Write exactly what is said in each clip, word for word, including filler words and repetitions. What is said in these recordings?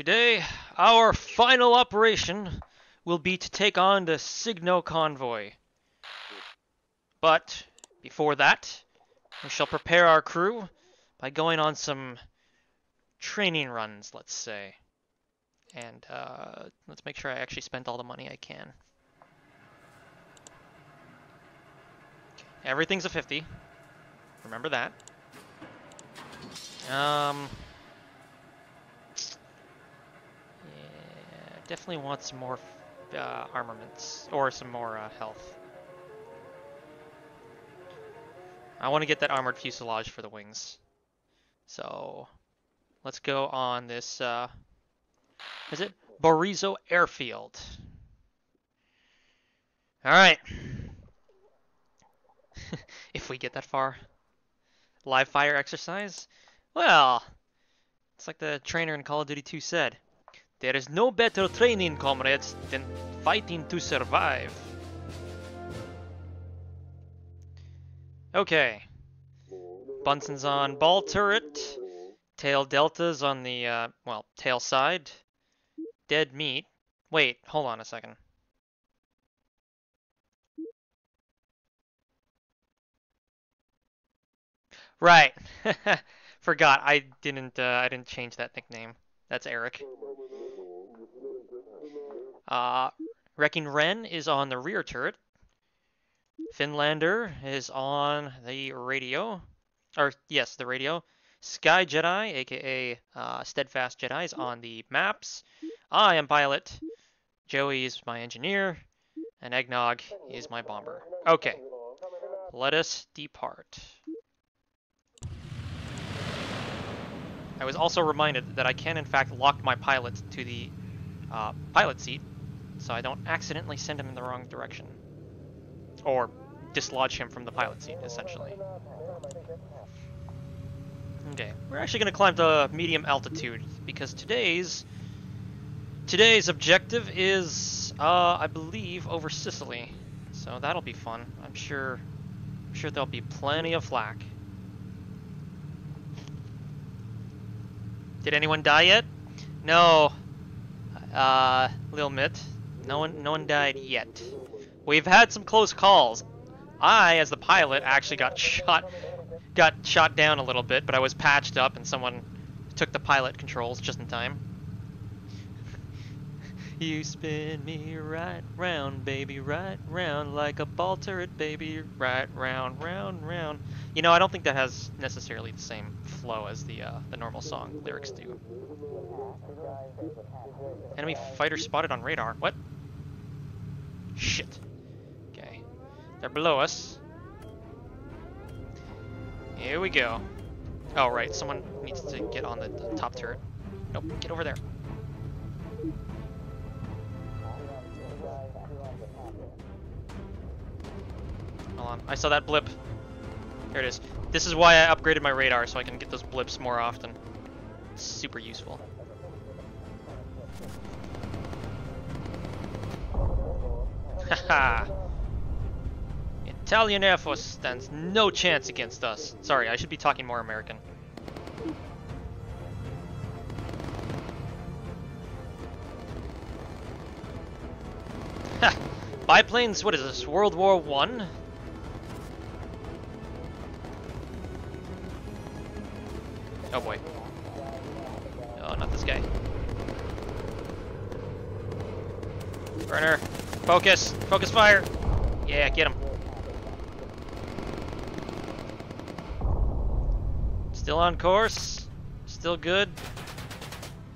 Today, our final operation will be to take on the Cigno Convoy. But before that, we shall prepare our crew by going on some training runs, let's say. And uh, let's make sure I actually spent all the money I can. Everything's a fifty. Remember that. Um, yeah, definitely want some more uh, armaments or some more uh, health. I want to get that armored fuselage for the wings. So let's go on this, uh, is it Barizo Airfield? All right. If we get that far. Live fire exercise? Well, it's like the trainer in Call of Duty two said, there is no better training, comrades, than fighting to survive. Okay. Bunsen's on ball turret. Tail delta's on the, uh, well, tail side. Dead meat. Wait, hold on a second. Right. Forgot. I didn't. Uh, I didn't change that nickname. That's Eric. Uh, Wrecking Wren is on the rear turret. Finlander is on the radio. Or yes, the radio. Sky Jedi, aka uh, Steadfast Jedi, is on the maps. I am pilot. Joey is my engineer, and Eggnog is my bomber. Okay. Let us depart. I was also reminded that I can, in fact, lock my pilot to the uh, pilot seat, so I don't accidentally send him in the wrong direction. Or dislodge him from the pilot seat, essentially. Okay, we're actually going to climb to medium altitude, because today's today's objective is, uh, I believe, over Sicily. So that'll be fun. I'm sure, I'm sure there'll be plenty of flack. Did anyone die yet? No, uh, Lil Mitt. No one, no one died yet. We've had some close calls. I, as the pilot, actually got shot, got shot down a little bit, but I was patched up, and someone took the pilot controls just in time. You spin me right round, baby, right round, like a ball turret, baby, right round, round, round. You know, I don't think that has necessarily the same flow as the uh, the normal song lyrics do. Enemy fighter spotted on radar. What? Shit. Okay. They're below us. Here we go. Oh, right. Someone needs to get on the, the top turret. Nope. Get over there. Hold on. I saw that blip. There it is. This is why I upgraded my radar, so I can get those blips more often. It's super useful. Haha! Italian Air Force stands no chance against us. Sorry, I should be talking more American. Ha! Biplanes, what is this, World War One? Oh boy. Oh, not this guy. Burner. Focus. Focus fire. Yeah, get him. Still on course. Still good.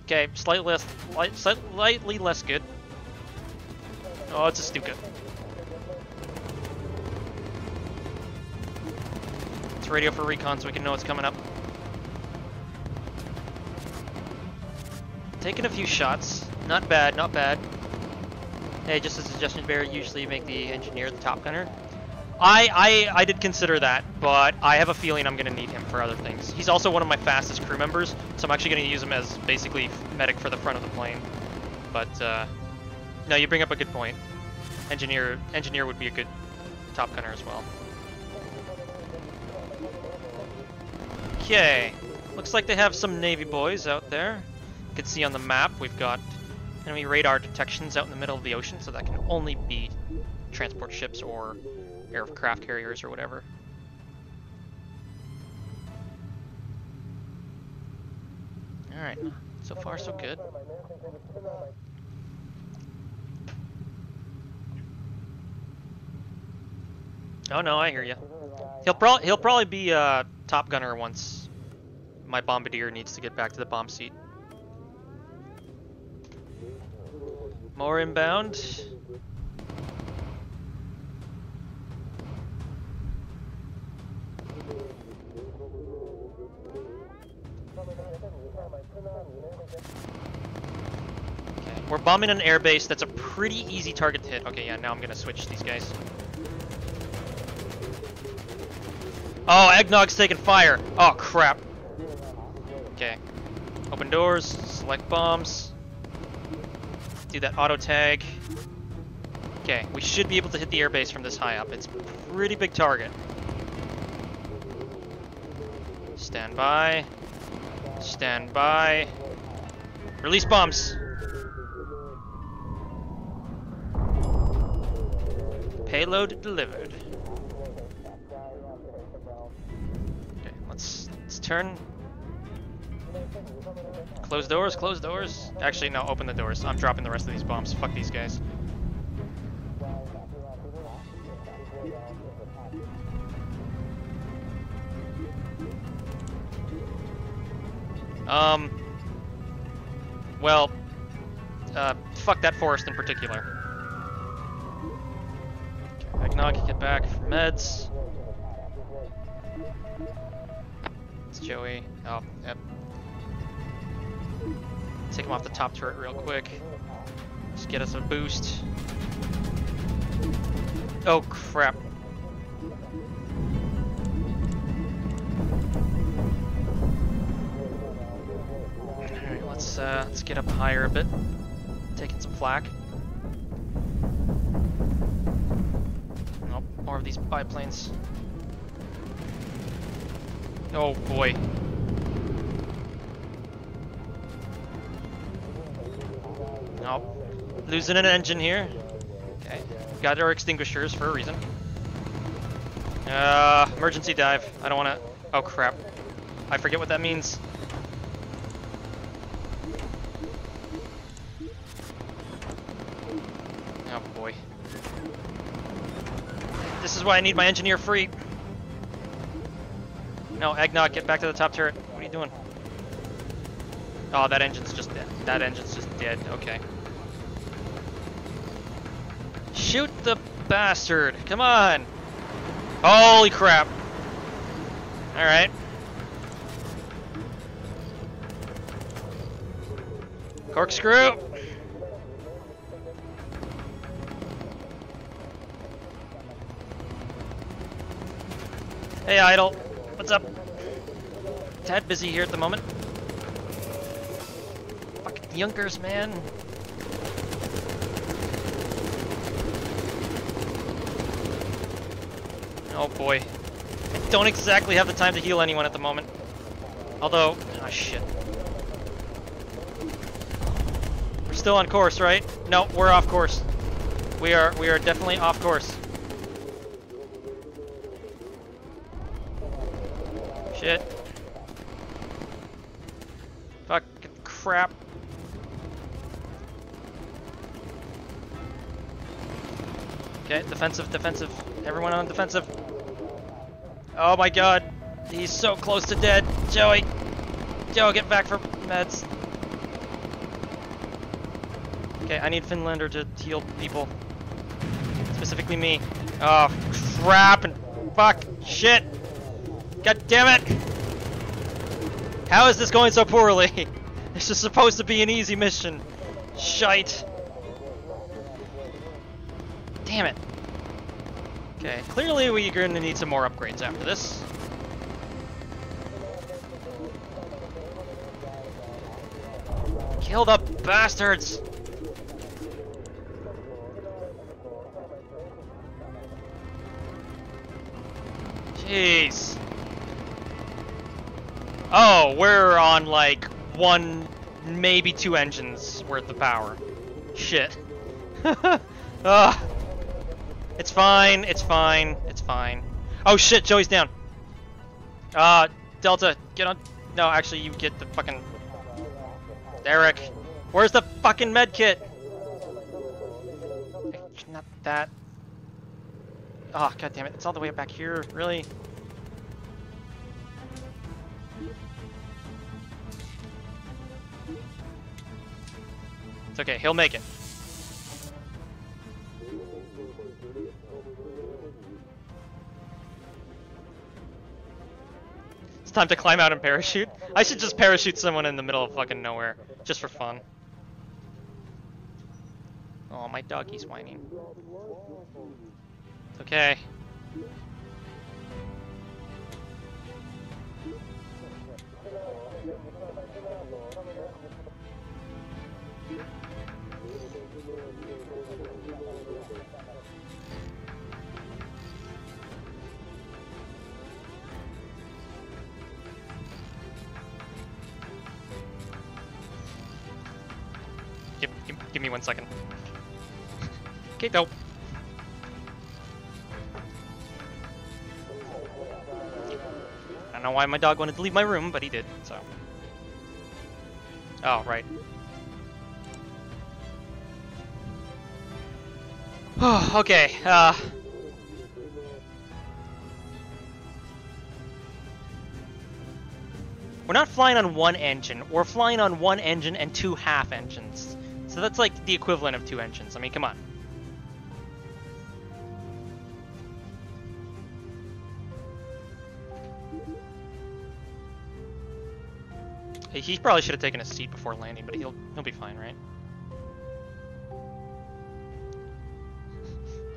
Okay, slightly less, light, slightly less good. Oh, it's a Stuka. Let's radio for recon so we can know what's coming up. Taking a few shots. Not bad, not bad. Hey, just a suggestion, Bear, usually you make the engineer the top gunner. I, I I did consider that, but I have a feeling I'm gonna need him for other things. He's also one of my fastest crew members, so I'm actually gonna use him as basically medic for the front of the plane. But uh, no, you bring up a good point. Engineer engineer would be a good top gunner as well. Okay, looks like they have some Navy boys out there. You can see on the map we've got enemy radar detections out in the middle of the ocean, so that can only be transport ships or aircraft carriers or whatever. Alright, so far so good. Oh no, I hear you. He'll probably he'll probably be a uh, top gunner once my bombardier needs to get back to the bomb seat. More inbound. Okay, we're bombing an airbase. That's a pretty easy target to hit. Okay, yeah, now I'm gonna switch these guys. Oh, Eggnog's taking fire. Oh, crap. Okay. Open doors, select bombs. Do that auto tag. Okay, we should be able to hit the airbase from this high up. It's a pretty big target. Stand by. Stand by. Release bombs. Payload delivered. Okay, let's let's turn. Close doors, close doors. Actually, no, open the doors. I'm dropping the rest of these bombs. Fuck these guys. Um, well, uh, fuck that forest in particular. Okay, Eggnog, get back for meds. It's Joey. Oh, yep. Take him off the top turret real quick. Just get us a boost. Oh, crap. Let's, uh, let's get up higher a bit. Taking some flak. Nope, more of these biplanes. Oh boy. Nope. Losing an engine here. Okay. Got our extinguishers for a reason. Uh, emergency dive. I don't wanna... Oh crap. I forget what that means. This is why I need my engineer free. No, Eggnog, get back to the top turret. What are you doing? Oh, that engine's just dead. That engine's just dead. Okay. Shoot the bastard. Come on. Holy crap. All right. Corkscrew. Hey, Idle. What's up? Tad busy here at the moment. Fucking Junkers, man. Oh boy. I don't exactly have the time to heal anyone at the moment. Although, ah, shit. We're still on course, right? No, we're off course. We are, we are definitely off course. Shit. Fuck crap. Okay, defensive, defensive. Everyone on defensive. Oh my god. He's so close to dead. Joey. Joe, get back for meds. Okay, I need Finlander to heal people. Specifically me. Oh, crap and fuck. Shit. God damn it! How is this going so poorly? This is supposed to be an easy mission. Shite. Damn it. Okay, clearly we're going to need some more upgrades after this. Kill the bastards! Jeez. Oh, we're on like one maybe two engines worth of power. Shit. Ugh. It's fine, it's fine, it's fine. Oh shit, Joey's down. Uh, Delta, get on. No, actually, you get the fucking... Derek, where's the fucking med kit? Not that. Oh, god damn it, it's all the way back here, really? It's okay, he'll make it. It's time to climb out and parachute. I should just parachute someone in the middle of fucking nowhere, just for fun. Oh, my doggy's whining. It's okay. Give, give, give me one second. Okay, go. I don't know why my dog wanted to leave my room, but he did, so. Oh, right. Oh, okay, uh... we're not flying on one engine. We're flying on one engine and two half engines. So that's like the equivalent of two engines. I mean, come on. Hey, he probably should have taken a seat before landing, but he'll he'll be fine, right?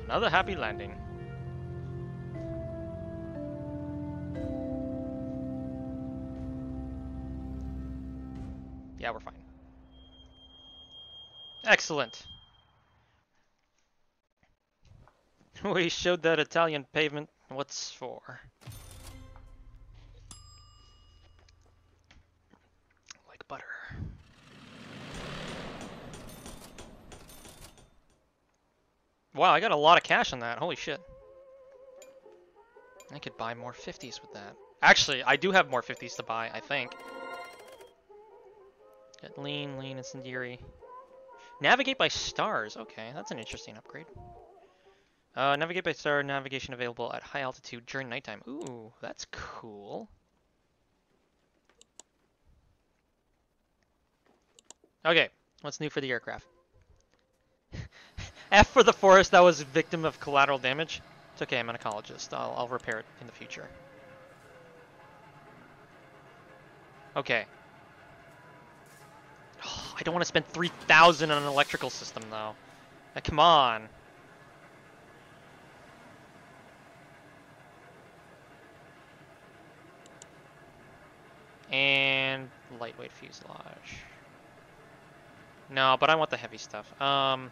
Another happy landing. Yeah, we're fine. Excellent. We showed that Italian pavement what's for. Like butter. Wow, I got a lot of cash on that. Holy shit. I could buy more fifties with that. Actually, I do have more fifties to buy, I think. Got lean, lean, incendiary. Navigate by stars. Okay, that's an interesting upgrade. Uh, navigate by star, navigation available at high altitude during nighttime. Ooh, that's cool. Okay, what's new for the aircraft? F for the forest that was victim of collateral damage. It's okay, I'm an ecologist. I'll, I'll repair it in the future. Okay. I don't want to spend three thousand on an electrical system, though. Now, come on. And lightweight fuselage. No, but I want the heavy stuff. Um,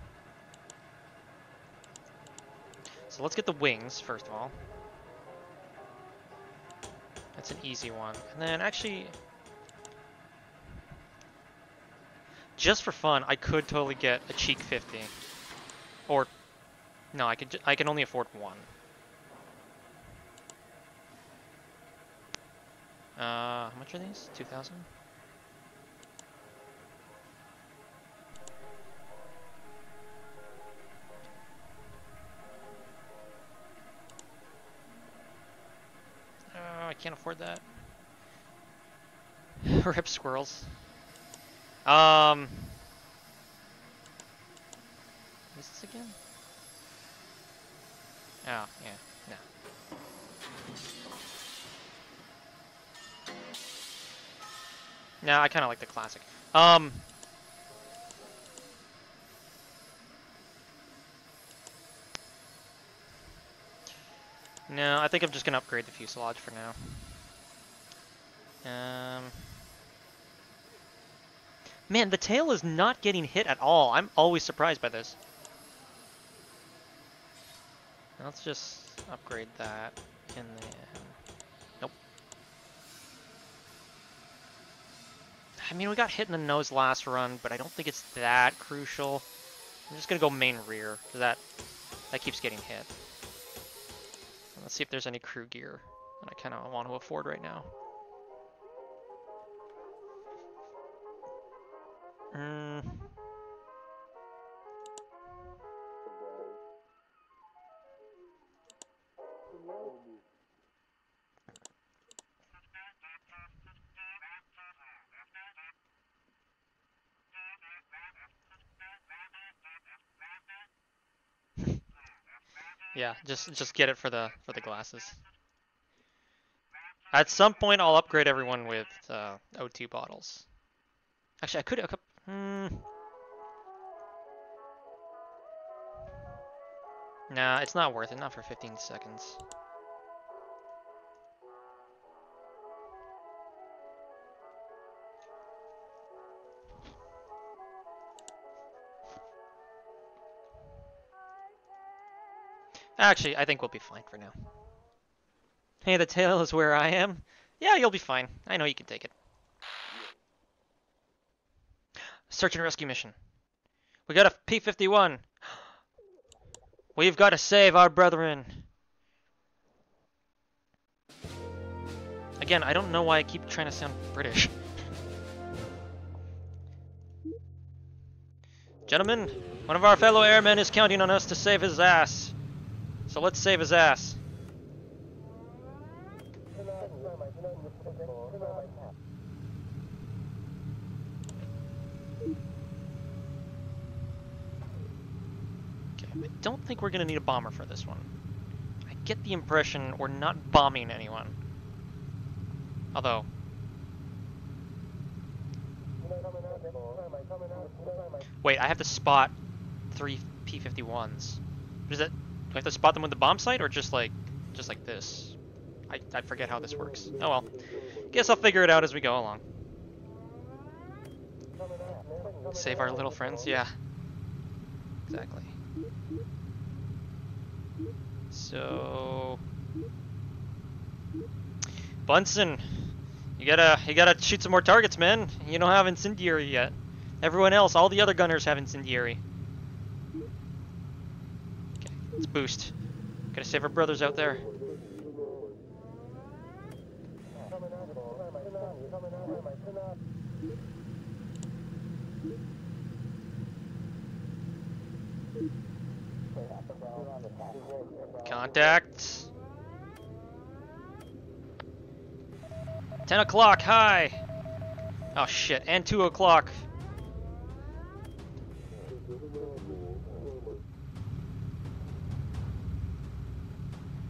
so let's get the wings, first of all. That's an easy one. And then, actually... just for fun, I could totally get a Cheek fifty, or no, I could. I can only afford one. Uh, how much are these? Two thousand. Oh, I can't afford that. Rip squirrels. Um, what is this again? Oh, yeah, no. No, I kind of like the classic. Um, no, I think I'm just going to upgrade the fuselage for now. Um... Man, the tail is not getting hit at all. I'm always surprised by this. Let's just upgrade that in the... Nope. I mean, we got hit in the nose last run, but I don't think it's that crucial. I'm just going to go main rear, because that, that keeps getting hit. Let's see if there's any crew gear that I kind of want to afford right now. Mm. Yeah, just just get it for the for the glasses. At some point, I'll upgrade everyone with uh, O two bottles. Actually, I could. I could hmm. Nah, it's not worth it. Not for fifteen seconds. Actually, I think we'll be fine for now. Hey, the tail is where I am. Yeah, you'll be fine. I know you can take it. Search and rescue mission. We got a P fifty-one. We've got to save our brethren. Again, I don't know why I keep trying to sound British. Gentlemen, one of our fellow airmen is counting on us to save his ass. So let's save his ass. Okay, I don't think we're gonna need a bomber for this one. I get the impression we're not bombing anyone. Although... Wait, I have to spot three P fifty-ones. What is that? Do I have to spot them with the bomb sight, or just like, just like this? I, I forget how this works. Oh well. Guess I'll figure it out as we go along. Save our little friends, yeah. Exactly. So... Bunsen! You gotta, you gotta shoot some more targets, man! You don't have incendiary yet. Everyone else, all the other gunners have incendiary. Let's boost. Gotta save our brothers out there. Contact. Ten o'clock, hi! Oh shit, and two o'clock.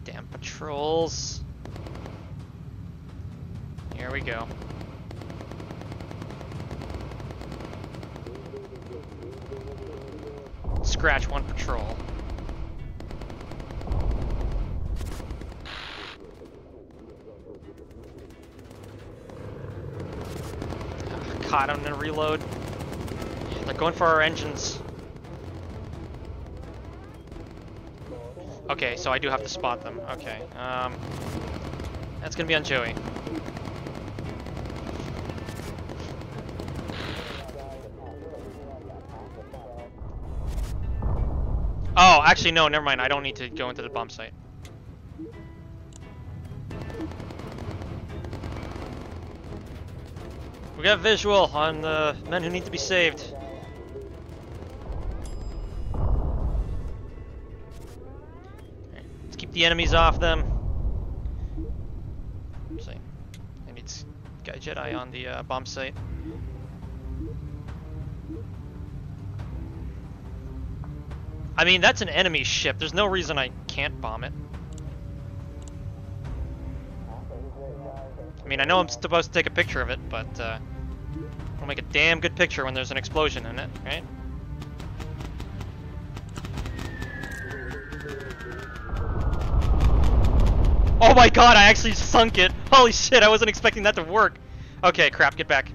Damn patrols. Here we go. Scratch one patrol. Oh, caught him and reload. They're going for our engines. Okay, so I do have to spot them. Okay, um, that's gonna be on Joey. Oh, actually, no, never mind. I don't need to go into the bomb site. We got visual on the men who need to be saved. The enemies off them. Let's see. I need Sky Jedi on the uh, bomb site. I mean, that's an enemy ship. There's no reason I can't bomb it. I mean, I know I'm supposed to take a picture of it, but uh, it'll make a damn good picture when there's an explosion in it, right? Oh my god, I actually sunk it! Holy shit, I wasn't expecting that to work! Okay, crap, get back.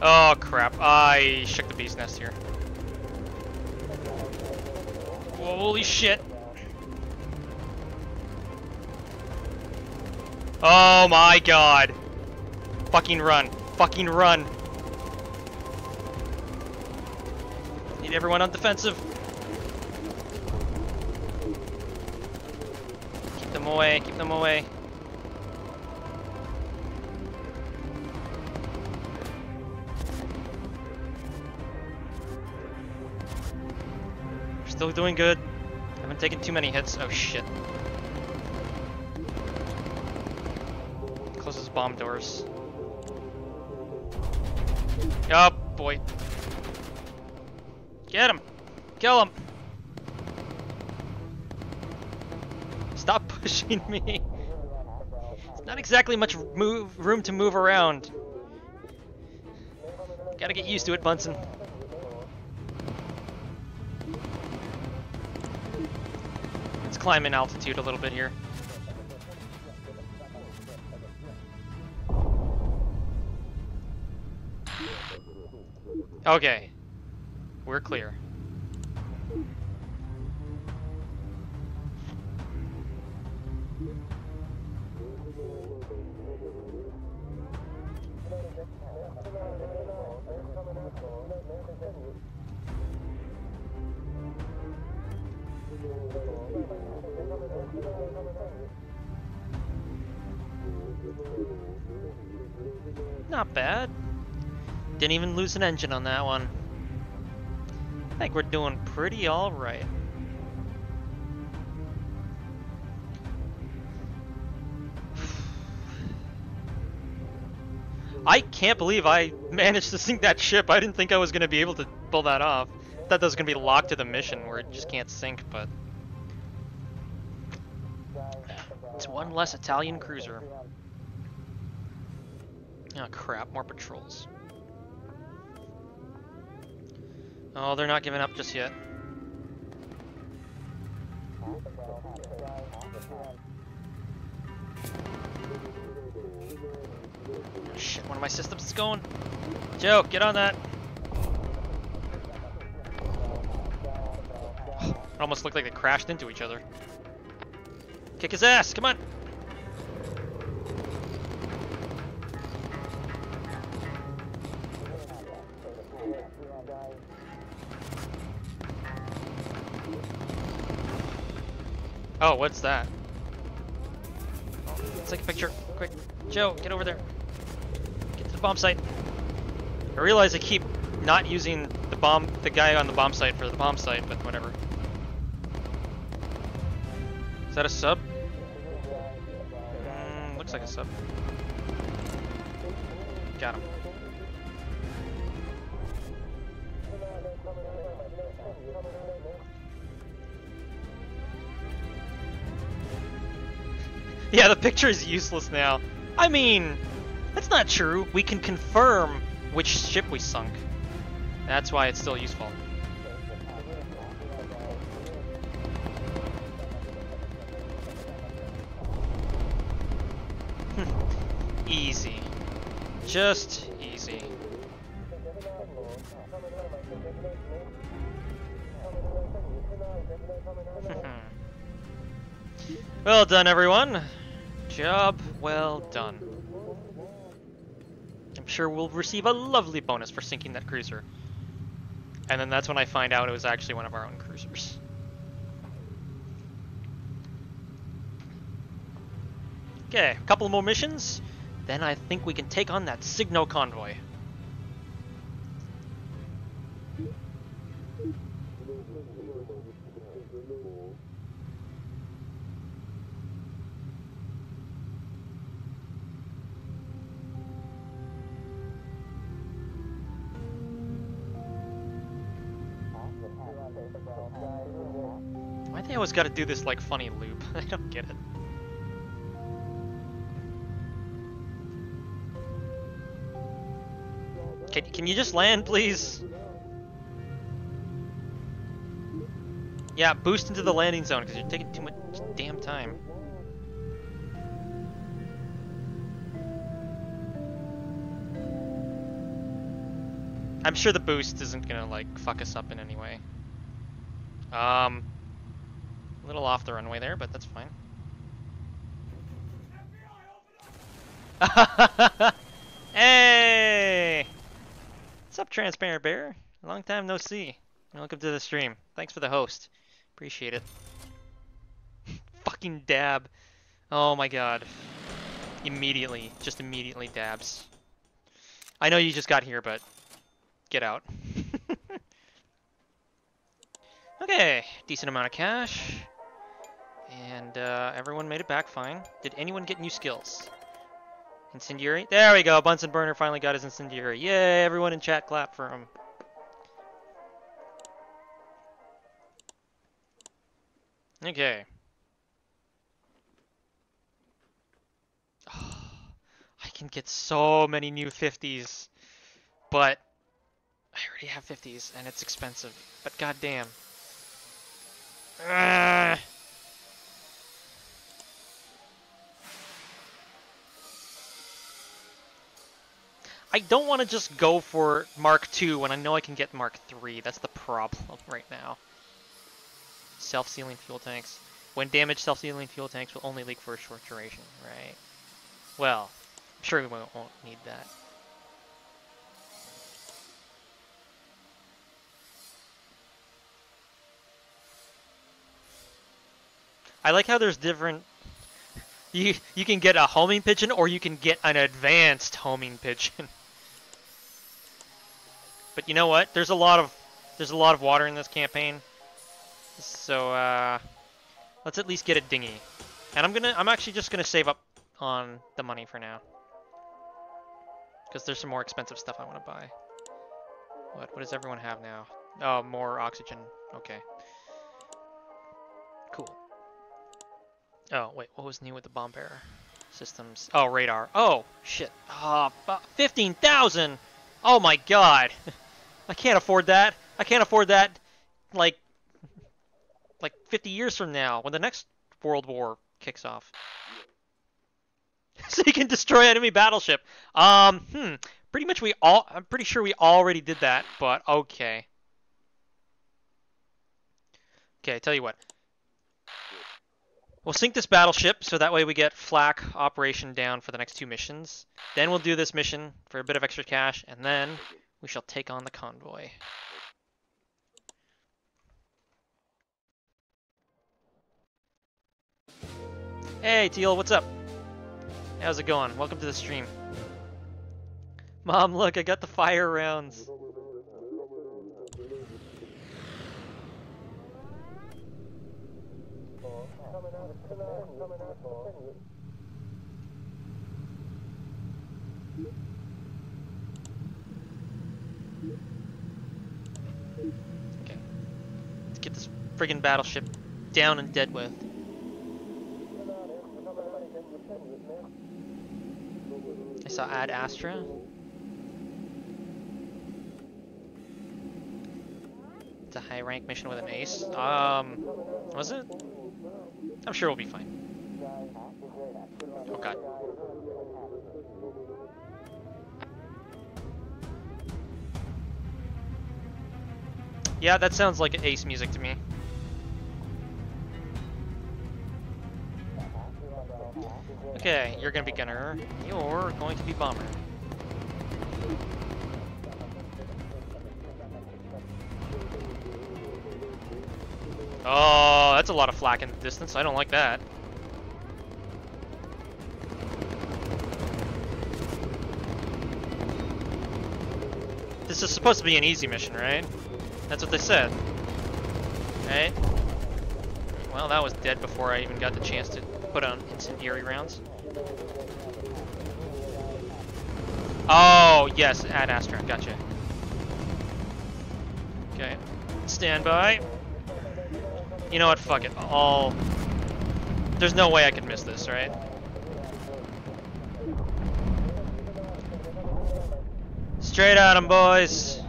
Oh crap, I shook the bee's nest here. Holy shit! Oh my god. Fucking run. Fucking run. Need everyone on defensive. Keep them away. Keep them away. Still doing good. Haven't taken too many hits. Oh shit. Closes bomb doors. Oh boy. Get him! Kill him! Stop pushing me! It's not exactly much move, room to move around. Gotta get used to it, Bunsen. Climb in altitude a little bit here. Okay, we're clear. Not bad. Didn't even lose an engine on that one. I think we're doing pretty all right. I can't believe I managed to sink that ship. I didn't think I was going to be able to pull that off. I thought that was going to be locked to the mission where it just can't sink, but... it's one less Italian cruiser. Oh crap, more patrols. Oh, they're not giving up just yet. Oh, shit, one of my systems is going. Joe, get on that. It almost looked like they crashed into each other. Kick his ass, come on. Oh, what's that? Oh, let's take a picture, quick. Joe, get over there. Get to the bomb site. I realize I keep not using the bomb, the guy on the bomb site for the bomb site, but whatever. Is that a sub? Mm, looks like a sub. Got him. Yeah, the picture is useless now. I mean, that's not true. We can confirm which ship we sunk. That's why it's still useful. Easy. Just easy. Well done, everyone. Job well done. I'm sure we'll receive a lovely bonus for sinking that cruiser. And then that's when I find out it was actually one of our own cruisers. Okay, a couple more missions, then I think we can take on that Cigno convoy. Always got to do this like funny loop. I don't get it. Can, can you just land, please? Yeah, boost into the landing zone because you're taking too much damn time. I'm sure the boost isn't gonna like fuck us up in any way. Um. A little off the runway there, but that's fine. F B I, open Hey! What's up, Transparent Bear? Long time no see. Welcome to the stream. Thanks for the host. Appreciate it. Fucking dab. Oh my god. Immediately. Just immediately dabs. I know you just got here, but get out. Okay. Decent amount of cash. And uh, everyone made it back fine. Did anyone get new skills? Incendiary? There we go. Bunsen Burner finally got his Incendiary. Yay! Everyone in chat clap for him. Okay. Oh, I can get so many new fifties, but I already have fifties and it's expensive. But goddamn. Uh, I don't want to just go for Mark two when I know I can get Mark three. That's the problem right now. Self-sealing fuel tanks. When damaged, self-sealing fuel tanks will only leak for a short duration, right? Well, I'm sure we won't, won't need that. I like how there's different... You, you can get a homing pigeon, or you can get an advanced homing pigeon. But you know what? There's a lot of there's a lot of water in this campaign, so uh, let's at least get a dinghy. And I'm gonna I'm actually just gonna save up on the money for now, because there's some more expensive stuff I want to buy. What what does everyone have now? Oh, more oxygen. Okay. Cool. Oh, wait, what was new with the bomb bearer systems? Oh, radar. Oh, shit. Oh, fifteen thousand! Oh my god! I can't afford that. I can't afford that, like, like fifty years from now, when the next World War kicks off. So you can destroy enemy battleship. Um, hmm. Pretty much we all, I'm pretty sure we already did that, but okay. Okay, I tell you what. We'll sink this battleship, so that way we get flak operation down for the next two missions. Then we'll do this mission for a bit of extra cash, and then we shall take on the convoy. Hey, Teal, what's up? How's it going? Welcome to the stream. Mom, look, I got the fire rounds. Okay, let's get this friggin' battleship down and dead with. I saw Ad Astra. It's a high rank mission with an ace. Um, was it? I'm sure we'll be fine. Oh god. Yeah, that sounds like ace music to me. Okay, you're gonna be gunner. You're going to be bomber. Oh, that's a lot of flak in the distance. I don't like that. This is supposed to be an easy mission, right? That's what they said. Right? Well, that was dead before I even got the chance to put on incendiary rounds. Oh, yes, Ad Astra, gotcha. Okay, stand by. You know what, fuck it, I'll... There's no way I could miss this, right? Straight at 'em, boys!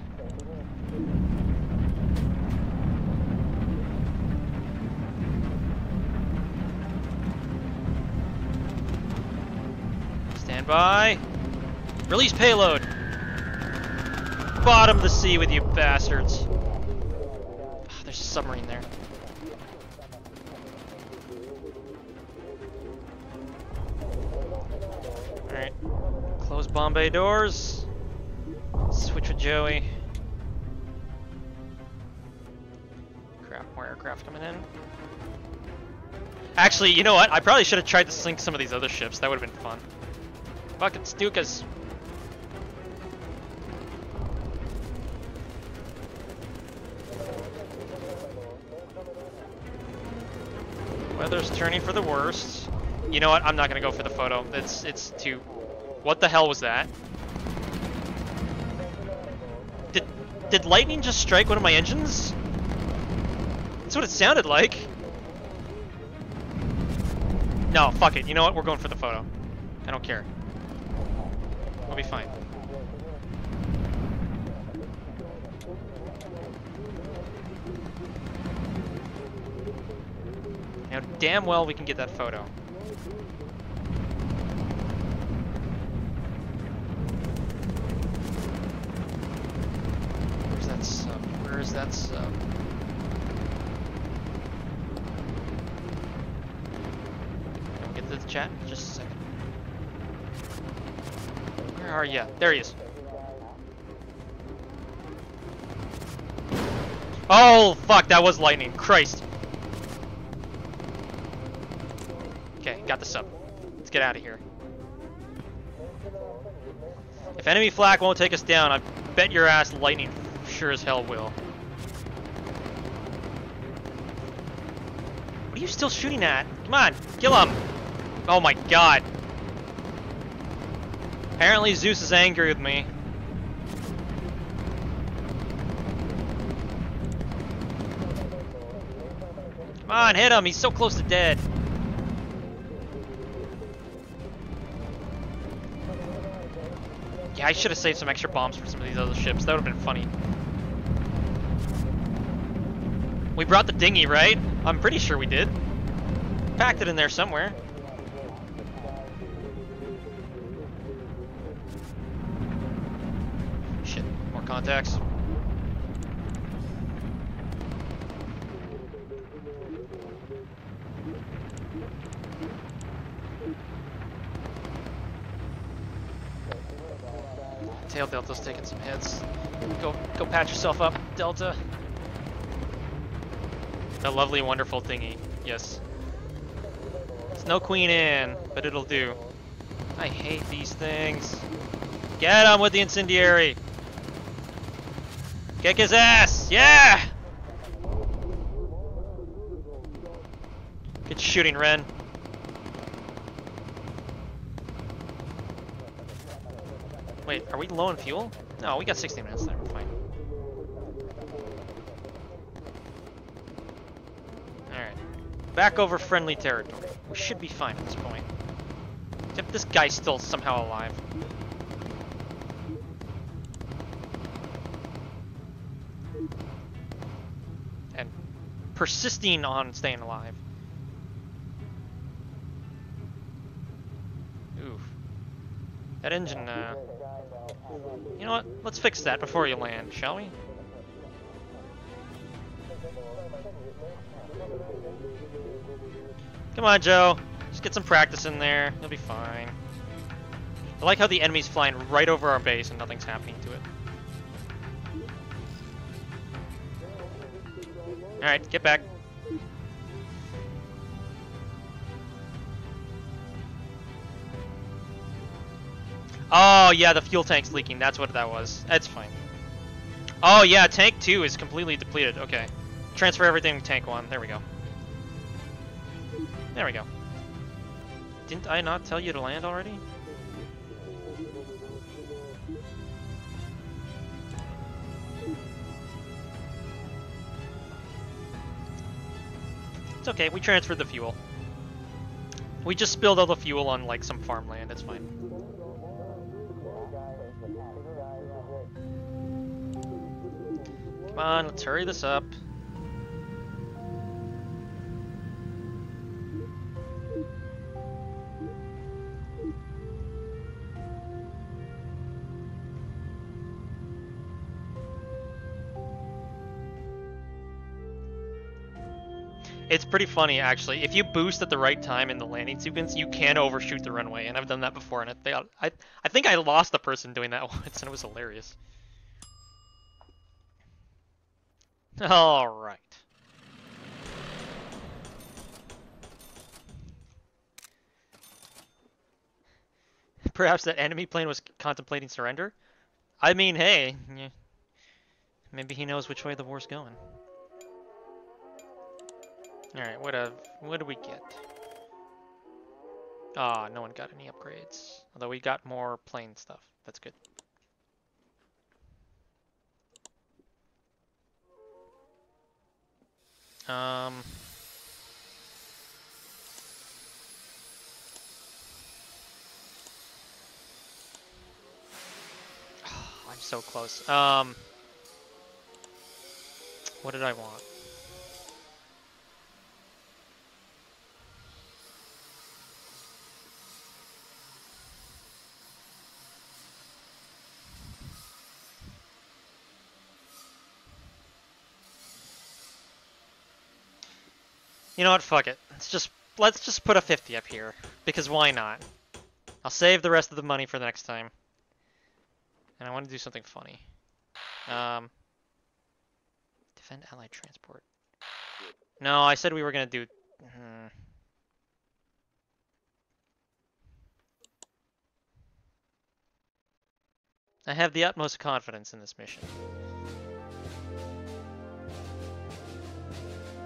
Stand by! Release payload! Bottom the sea with you bastards! Oh, there's a submarine there. Alright, Close Bombay doors. Switch with Joey. Crap, more aircraft coming in. Actually, you know what? I probably should have tried to sink some of these other ships. That would have been fun. Fucking Stukas. Weather's turning for the worst. You know what? I'm not gonna go for the photo. It's it's too. What the hell was that? Did did lightning just strike one of my engines? That's what it sounded like. No, fuck it. You know what? We're going for the photo. I don't care. We'll be fine. Now, damn well we can get that photo. Where's that sub? Where is that sub? Don't get to the chat? Just a second. Where are you? There he is. Oh, fuck, that was lightning. Christ. Got the sub. Let's get out of here. If enemy flak won't take us down, I bet your ass lightning sure as hell will. What are you still shooting at? Come on, kill him! Oh my god. Apparently Zeus is angry with me. Come on, hit him! He's so close to dead. I should have saved some extra bombs for some of these other ships. That would have been funny. We brought the dinghy, right? I'm pretty sure we did. Packed it in there somewhere. Shit, more contacts. Tail Delta's taking some hits. Go, go patch yourself up, Delta. That lovely, wonderful thingy. Yes. Snow Queen in, but it'll do. I hate these things. Get him with the incendiary. Kick his ass. Yeah. Good shooting, Wren. Wait, are we low on fuel? No, we got sixteen minutes there, we're fine. Alright. Back over friendly territory. We should be fine at this point. Except this guy's still somehow alive. And persisting on staying alive. Oof. That engine, uh... you know what? Let's fix that before you land, shall we? Come on, Joe. Just get some practice in there. You'll be fine. I like how the enemy's flying right over our base and nothing's happening to it. Alright, get back. Oh, yeah, the fuel tank's leaking. That's what that was. That's fine. Oh, yeah, tank two is completely depleted. Okay. Transfer everything to tank one. There we go. There we go. Didn't I not tell you to land already? It's okay. We transferred the fuel. We just spilled all the fuel on, like, some farmland. It's fine. Come on, let's hurry this up. It's pretty funny, actually. If you boost at the right time in the landing sequence, you can overshoot the runway, and I've done that before, and I, I, I think I lost a person doing that once, and it was hilarious. Alright. Perhaps that enemy plane was contemplating surrender? I mean, hey, yeah. Maybe he knows which way the war's going. Alright, what a, what do we get? Ah, oh, no one got any upgrades. Although we got more plane stuff. That's good. Um... I'm so close. Um, what did I want? You know what? Fuck it. Let's just let's just put a fifty up here because why not? I'll save the rest of the money for the next time. And I want to do something funny. Um, defend allied transport. No, I said we were going to do... Hmm. I have the utmost confidence in this mission.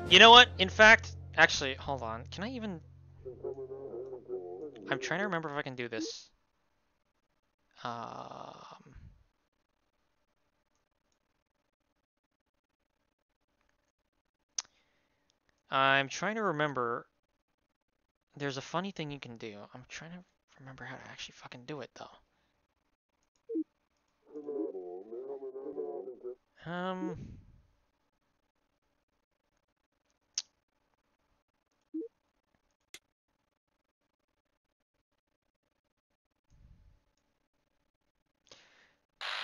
You know what? In fact... Actually, hold on. Can I even... I'm trying to remember if I can do this. Um... I'm trying to remember, there's a funny thing you can do. I'm trying to remember how to actually fucking do it, though. Um...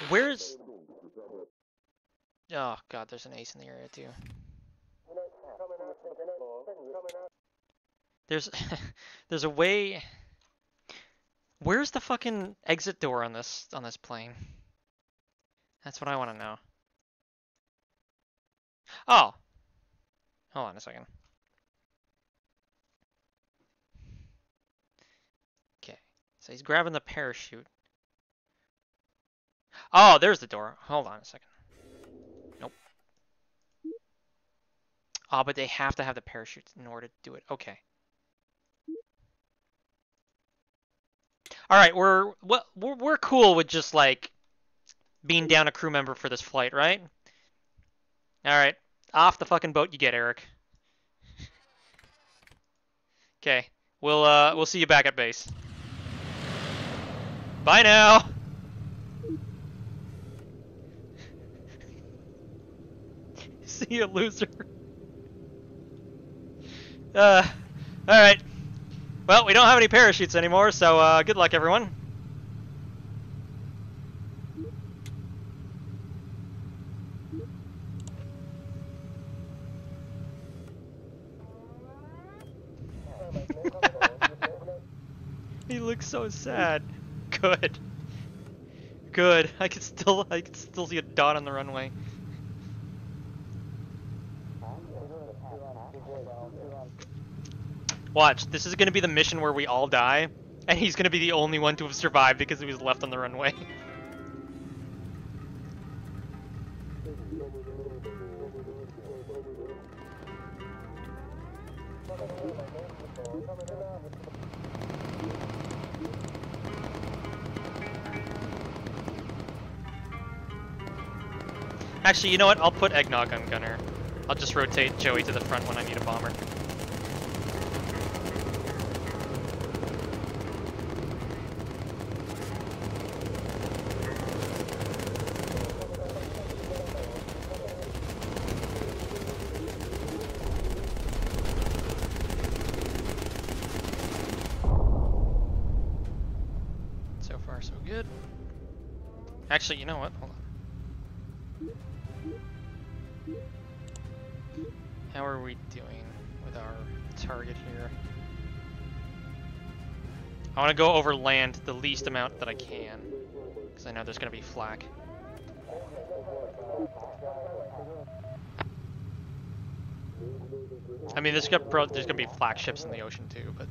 Where's... Oh, God, there's an ace in the area, too. There's there's a way. Where's the fucking exit door on this on this plane? That's what I want to know. Oh. Hold on a second. Okay. So he's grabbing the parachute. Oh, there's the door. Hold on a second. Ah, oh, but they have to have the parachutes in order to do it. Okay. All right, we're we're we're cool with just like being down a crew member for this flight, right? All right, off the fucking boat you get, Eric. Okay, we'll uh we'll see you back at base. Bye now. See you, loser. Uh, alright. Well, we don't have any parachutes anymore, so uh, good luck, everyone. He looks so sad. Good. Good. I can still, I can still see a dot on the runway. Watch, this is going to be the mission where we all die, and he's going to be the only one to have survived because he was left on the runway. Actually, you know what? I'll put Eggnog on Gunner. I'll just rotate Joey to the front when I need a bomber. Actually, you know what? Hold on. How are we doing with target here. I want to go over land the least amount that I can, because I know there's going to be flak. I mean, there's going to be flak ships in the ocean too, but...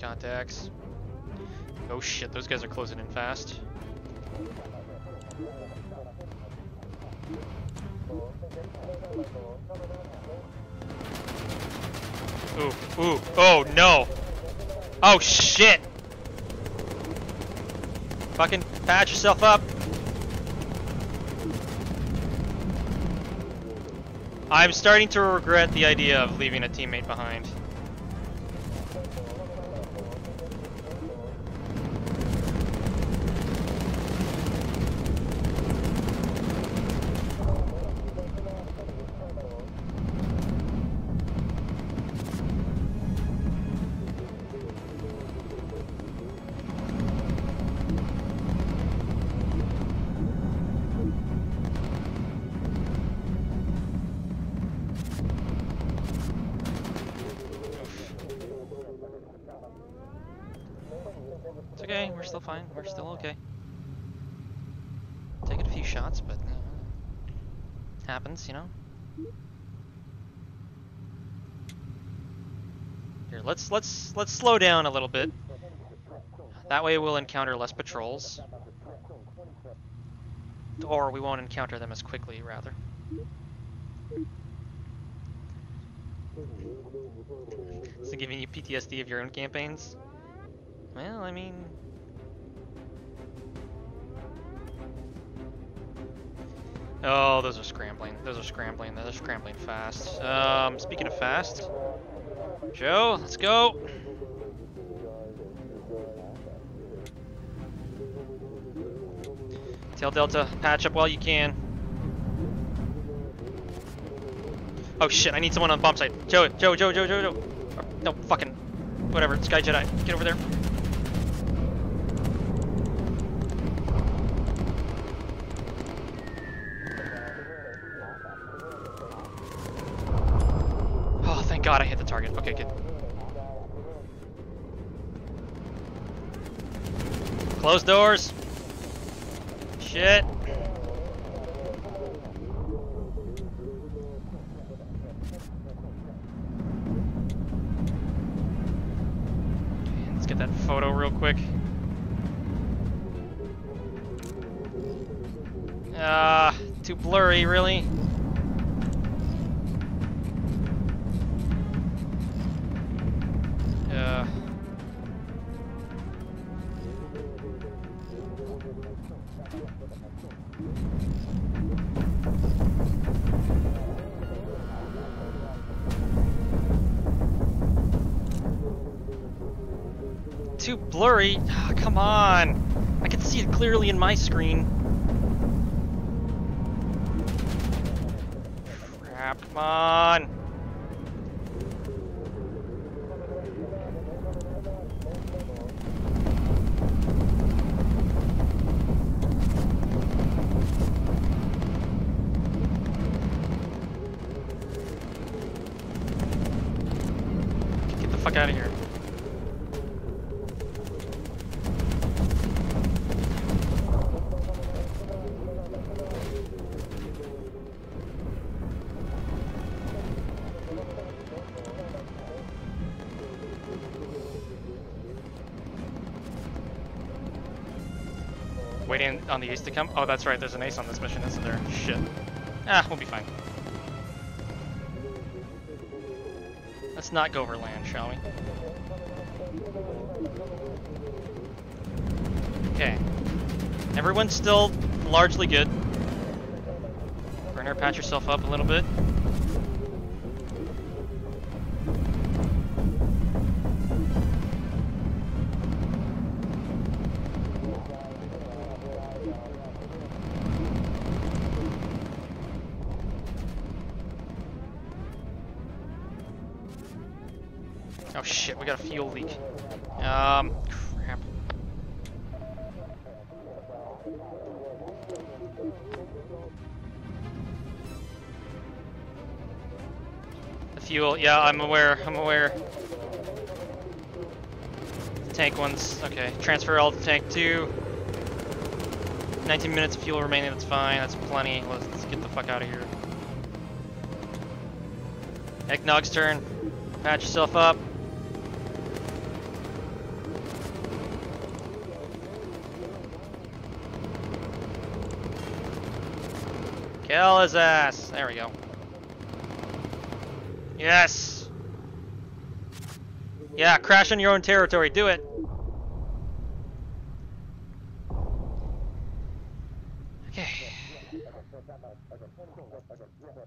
Contacts. Oh shit, those guys are closing in fast. Ooh, ooh, oh no! Oh shit! Fucking patch yourself up! I'm starting to regret the idea of leaving a teammate behind. We're still okay. Taking a few shots, but uh, happens, you know. Here, let's let's let's slow down a little bit. That way, we'll encounter less patrols, or we won't encounter them as quickly, rather. Is it giving you P T S D of your own campaigns? Well, I mean. Oh, those are scrambling. Those are scrambling. Those are scrambling fast. Um, speaking of fast, Joe, let's go. Tail Delta, patch up while you can. Oh shit! I need someone on bomb site. Joe, Joe, Joe, Joe, Joe, Joe. Oh, no fucking, whatever. Sky Jedi, get over there. God, I hit the target. Okay, good. Close doors. Shit. Okay, let's get that photo real quick. Ah, uh, too blurry, really. Blurry? Oh, come on! I can see it clearly in my screen. Crap, come on! Get the fuck out of here. On the ace to come? Oh, that's right, there's an ace on this mission, isn't there? Shit. Ah, we'll be fine. Let's not go over land, shall we? Okay. Everyone's still largely good. Brenner, patch yourself up a little bit. Got a fuel leak. Um, crap. The fuel, yeah, I'm aware, I'm aware. The tank ones, okay. Transfer all to tank two. nineteen minutes of fuel remaining, that's fine, that's plenty. Let's, let's get the fuck out of here. Eggnog's turn. Patch yourself up. Kill his ass. There we go. Yes. Yeah, crash on your own territory. Do it. Okay.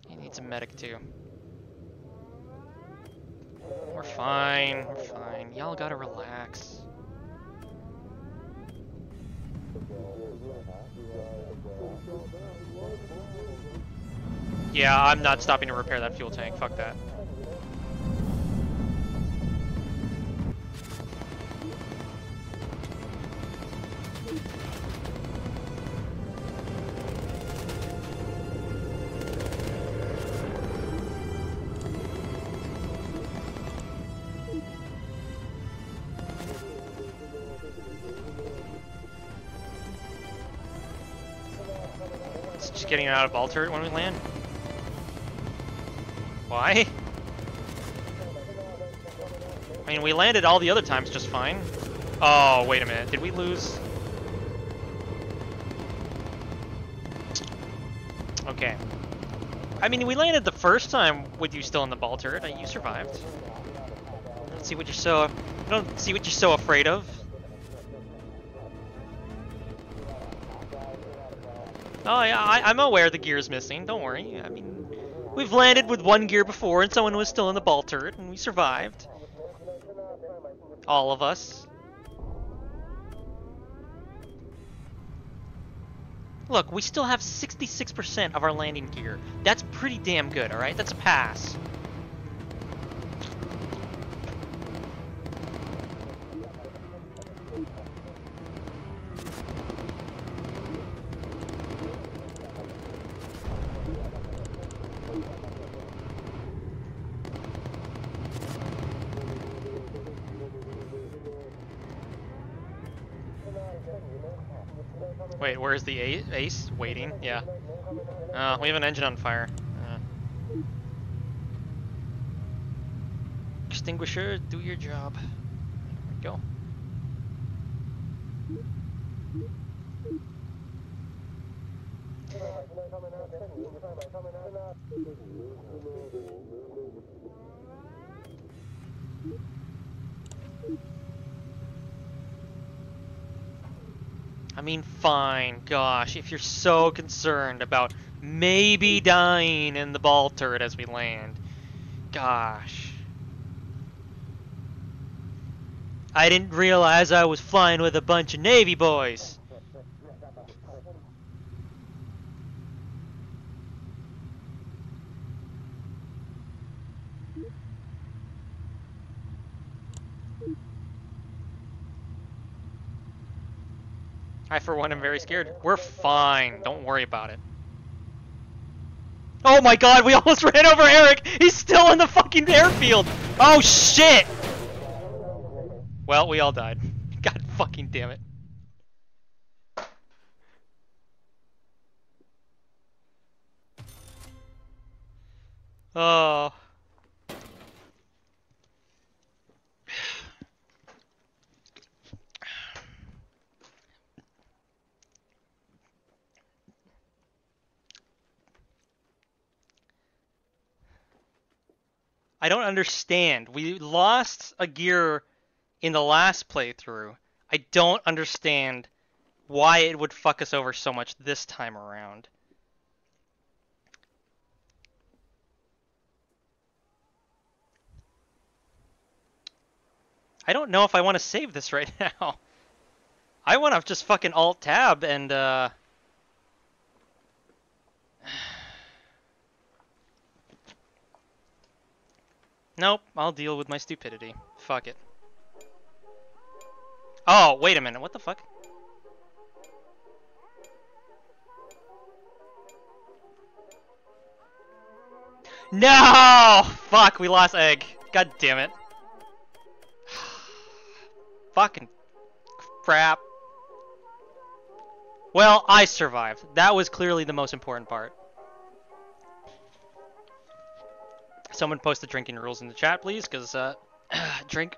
He needs a medic too. We're fine. We're fine. Y'all gotta relax. Yeah, I'm not stopping to repair that fuel tank. Fuck that. It's just getting out of Alter when we land. Why? I mean, we landed all the other times just fine. Oh, wait a minute. Did we lose? Okay. I mean, we landed the first time with you still in the ball turret. You survived. I don't see what you're so... I don't see what you're so afraid of. Oh, yeah, I, I'm aware the gear's missing. Don't worry. I mean... We've landed with one gear before, and someone was still in the ball turret, and we survived. All of us. Look, we still have sixty-six percent of our landing gear. That's pretty damn good, alright? That's a pass. Wait, where is the ace? Waiting, yeah. Uh, we have an engine on fire. Uh. Extinguisher, do your job. There we go. I mean, fine, gosh, if you're so concerned about maybe dying in the ball turret as we land. Gosh. I didn't realize I was flying with a bunch of Navy boys. I, for one, am very scared. We're fine. Don't worry about it. Oh my god, we almost ran over Eric! He's still in the fucking airfield! Oh shit! Well, we all died. God fucking damn it. Oh. I don't understand. We lost a gear in the last playthrough. I don't understand why it would fuck us over so much this time around. I don't know if I want to save this right now. I want to just fucking alt-tab and, uh... Nope, I'll deal with my stupidity. Fuck it. Oh, wait a minute, what the fuck? No! Fuck, we lost Egg. God damn it. Fucking crap. Well, I survived. That was clearly the most important part. Someone post the drinking rules in the chat, please, because, uh, drink.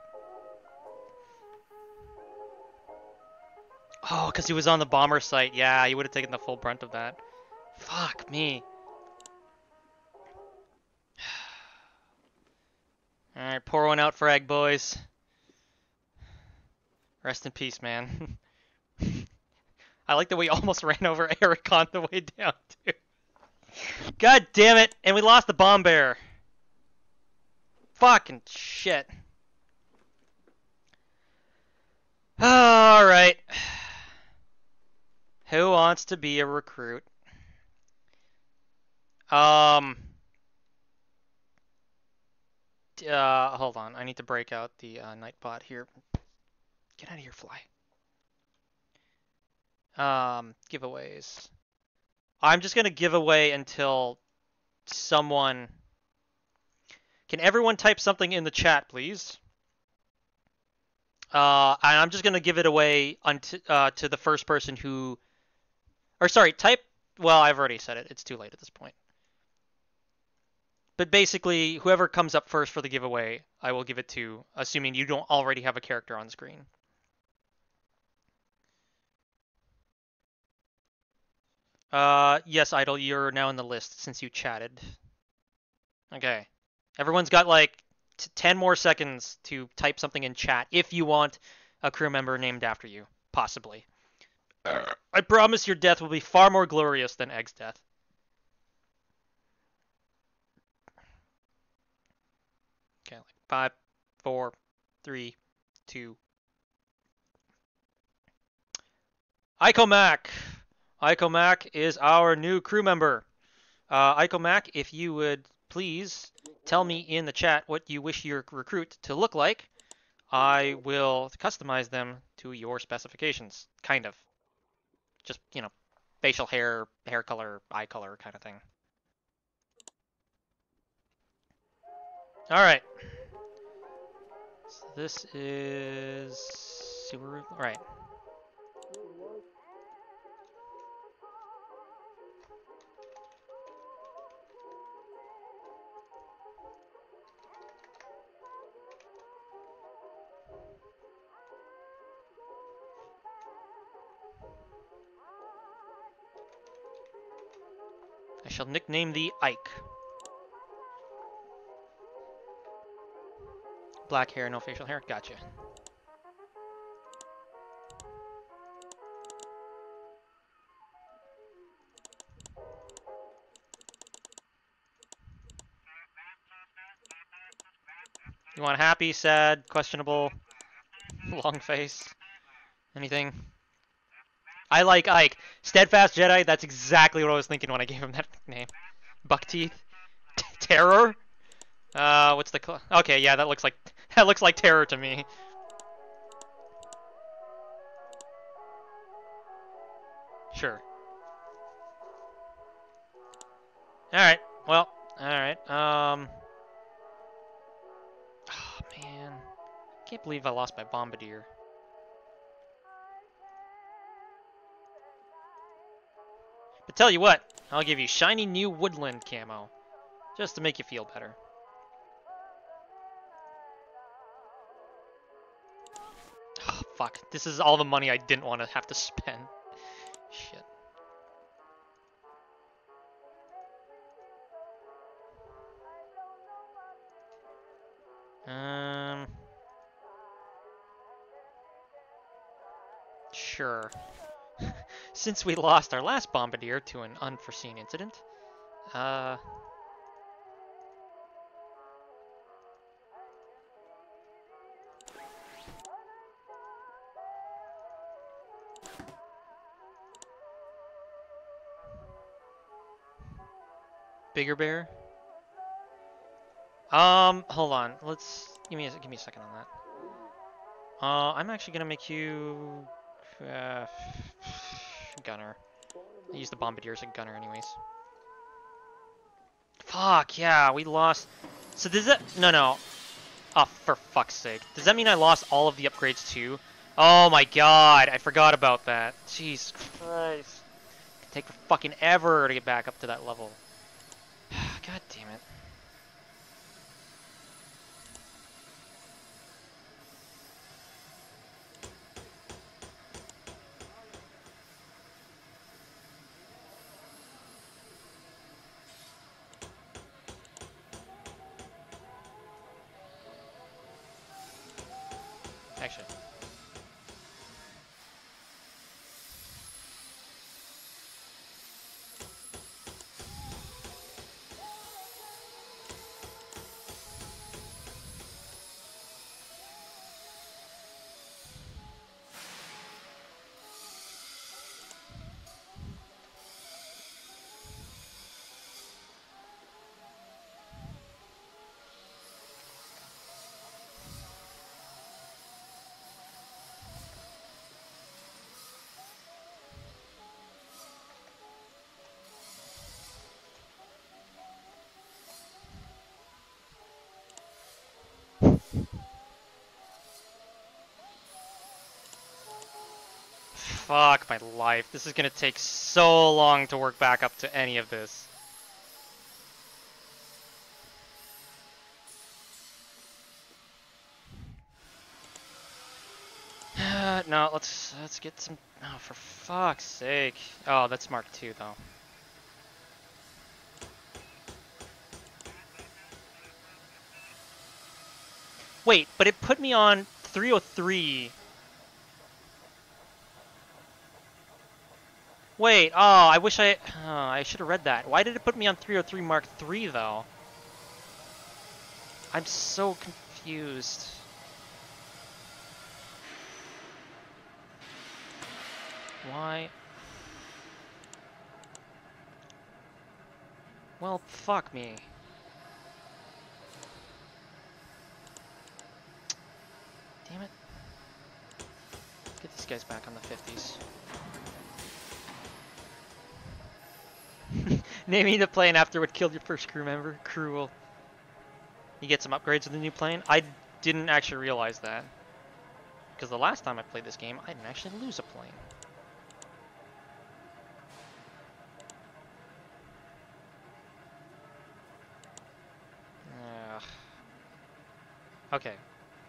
Oh, because he was on the bomber site. Yeah, you would have taken the full brunt of that. Fuck me. Alright, pour one out for Egg, boys. Rest in peace, man. I like that we almost ran over Eric on the way down, too. God damn it! And we lost the bomb bear. Fucking shit. Alright. Who wants to be a recruit? Um... Uh, hold on. I need to break out the uh, Nightbot here. Get out of here, fly. Um, giveaways. I'm just going to give away until someone... Can everyone type something in the chat, please? Uh, and I'm just going to give it away unto, uh, to the first person who... Or sorry, type... Well, I've already said it. It's too late at this point. But basically, whoever comes up first for the giveaway, I will give it to, assuming you don't already have a character on screen. Uh, yes, Idol, you're now in the list since you chatted. Okay. Everyone's got, like, t ten more seconds to type something in chat if you want a crew member named after you, possibly. I promise your death will be far more glorious than Egg's death. Okay, like five, four, three, two. Icomac! Icomac is our new crew member. Uh, Icomac, if you would please tell me in the chat what you wish your recruit to look like, I will customize them to your specifications. Kind of. Just, you know, facial hair, hair color, eye color kind of thing. All right. So this is sewer. All right. I shall nickname thee Ike. Black hair, no facial hair. Gotcha. You want happy, sad, questionable, long face, anything? I like Ike. Steadfast Jedi, that's exactly what I was thinking when I gave him that nickname. Buck teeth? T terror? Uh, what's the cl- Okay, yeah, that looks like- That looks like terror to me. Sure. Alright, well, alright, um... Oh, man. I can't believe I lost my bombardier. But tell you what, I'll give you shiny new woodland camo. Just to make you feel better. Fuck, this is all the money I didn't want to have to spend. Shit. Um. Sure. Since we lost our last bombardier to an unforeseen incident, uh... Bigger bear. Um, hold on. Let's give me a, give me a second on that. Uh, I'm actually gonna make you uh, gunner. I use the bombardier as a gunner, anyways. Fuck, yeah, we lost. So does that... No, no. Oh, for fuck's sake. Does that mean I lost all of the upgrades too? Oh my god, I forgot about that. Jeez Christ. It could take fucking ever to get back up to that level. God damn it. Action. Fuck my life. This is gonna take so long to work back up to any of this. Uh, no, let's let's get some. Oh, for fuck's sake. Oh, that's Mark two though. Wait, but it put me on three oh three. Wait, oh, I wish I... Oh, I should have read that. Why did it put me on three oh three Mark three, though? I'm so confused. Why? Well, fuck me. Damn it. Get these guys back on the fifties. Naming the plane after what killed your first crew member. Cruel. You get some upgrades with the new plane? I didn't actually realize that. Because the last time I played this game, I didn't actually lose a plane. Ugh. Okay.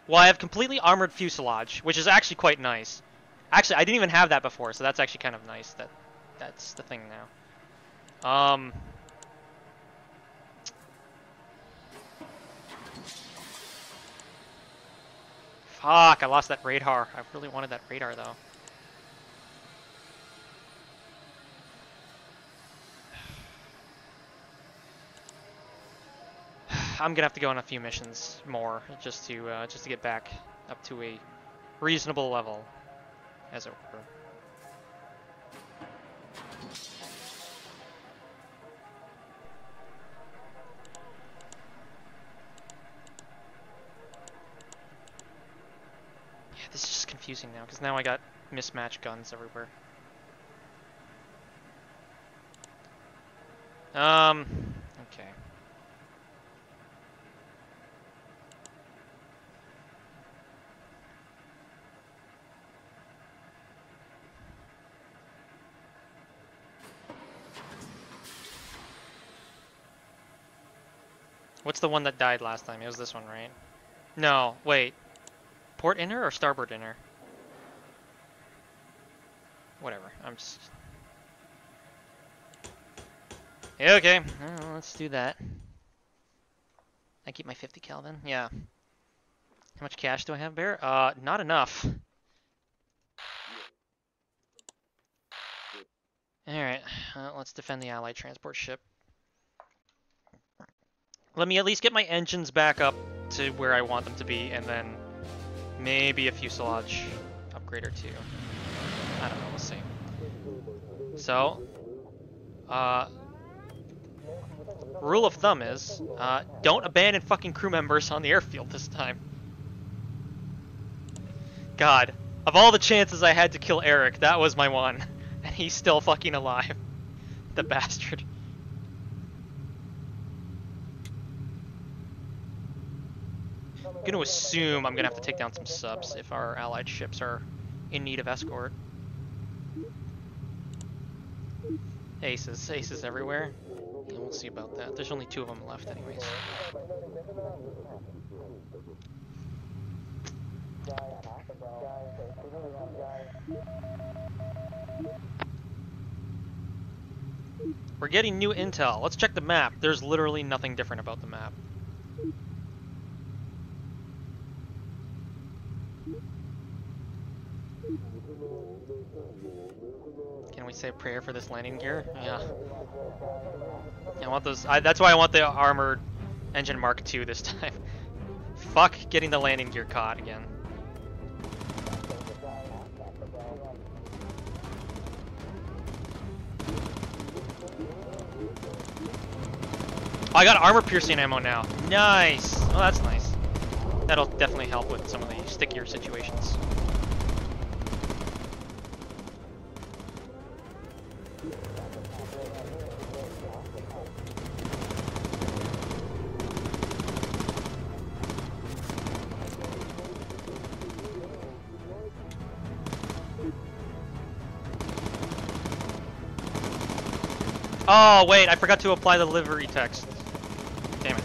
Well, I have completely armored fuselage, which is actually quite nice. Actually, I didn't even have that before, so that's actually kind of nice that that's the thing now. Um, fuck, I lost that radar. I really wanted that radar, though. I'm gonna have to go on a few missions more just to uh, just to get back up to a reasonable level, as it were. Confusing now, because now I got mismatched guns everywhere. Um, okay. What's the one that died last time? It was this one, right? No, wait. Port inner or starboard inner? Whatever, I'm just... Yeah, okay, well, let's do that. I keep my fifty cal then? Yeah. How much cash do I have, Bear? Uh, not enough. Alright, uh, let's defend the Allied transport ship. Let me at least get my engines back up to where I want them to be, and then maybe a fuselage upgrade or two. I don't know, we'll see. So, uh, rule of thumb is, uh, don't abandon fucking crew members on the airfield this time. God, of all the chances I had to kill Eric, that was my one. And he's still fucking alive. The bastard. I'm gonna assume I'm gonna have to take down some subs if our allied ships are in need of escort. Aces, aces everywhere. Yeah, we'll see about that. There's only two of them left anyways. We're getting new intel. Let's check the map. There's literally nothing different about the map. Can we say a prayer for this landing gear? Yeah. I want those. I, that's why I want the armored engine Mark two this time. Fuck getting the landing gear caught again. Oh, I got armor piercing ammo now. Nice. Oh, that's nice. That'll definitely help with some of the stickier situations. Oh, wait, I forgot to apply the livery text. Damn it.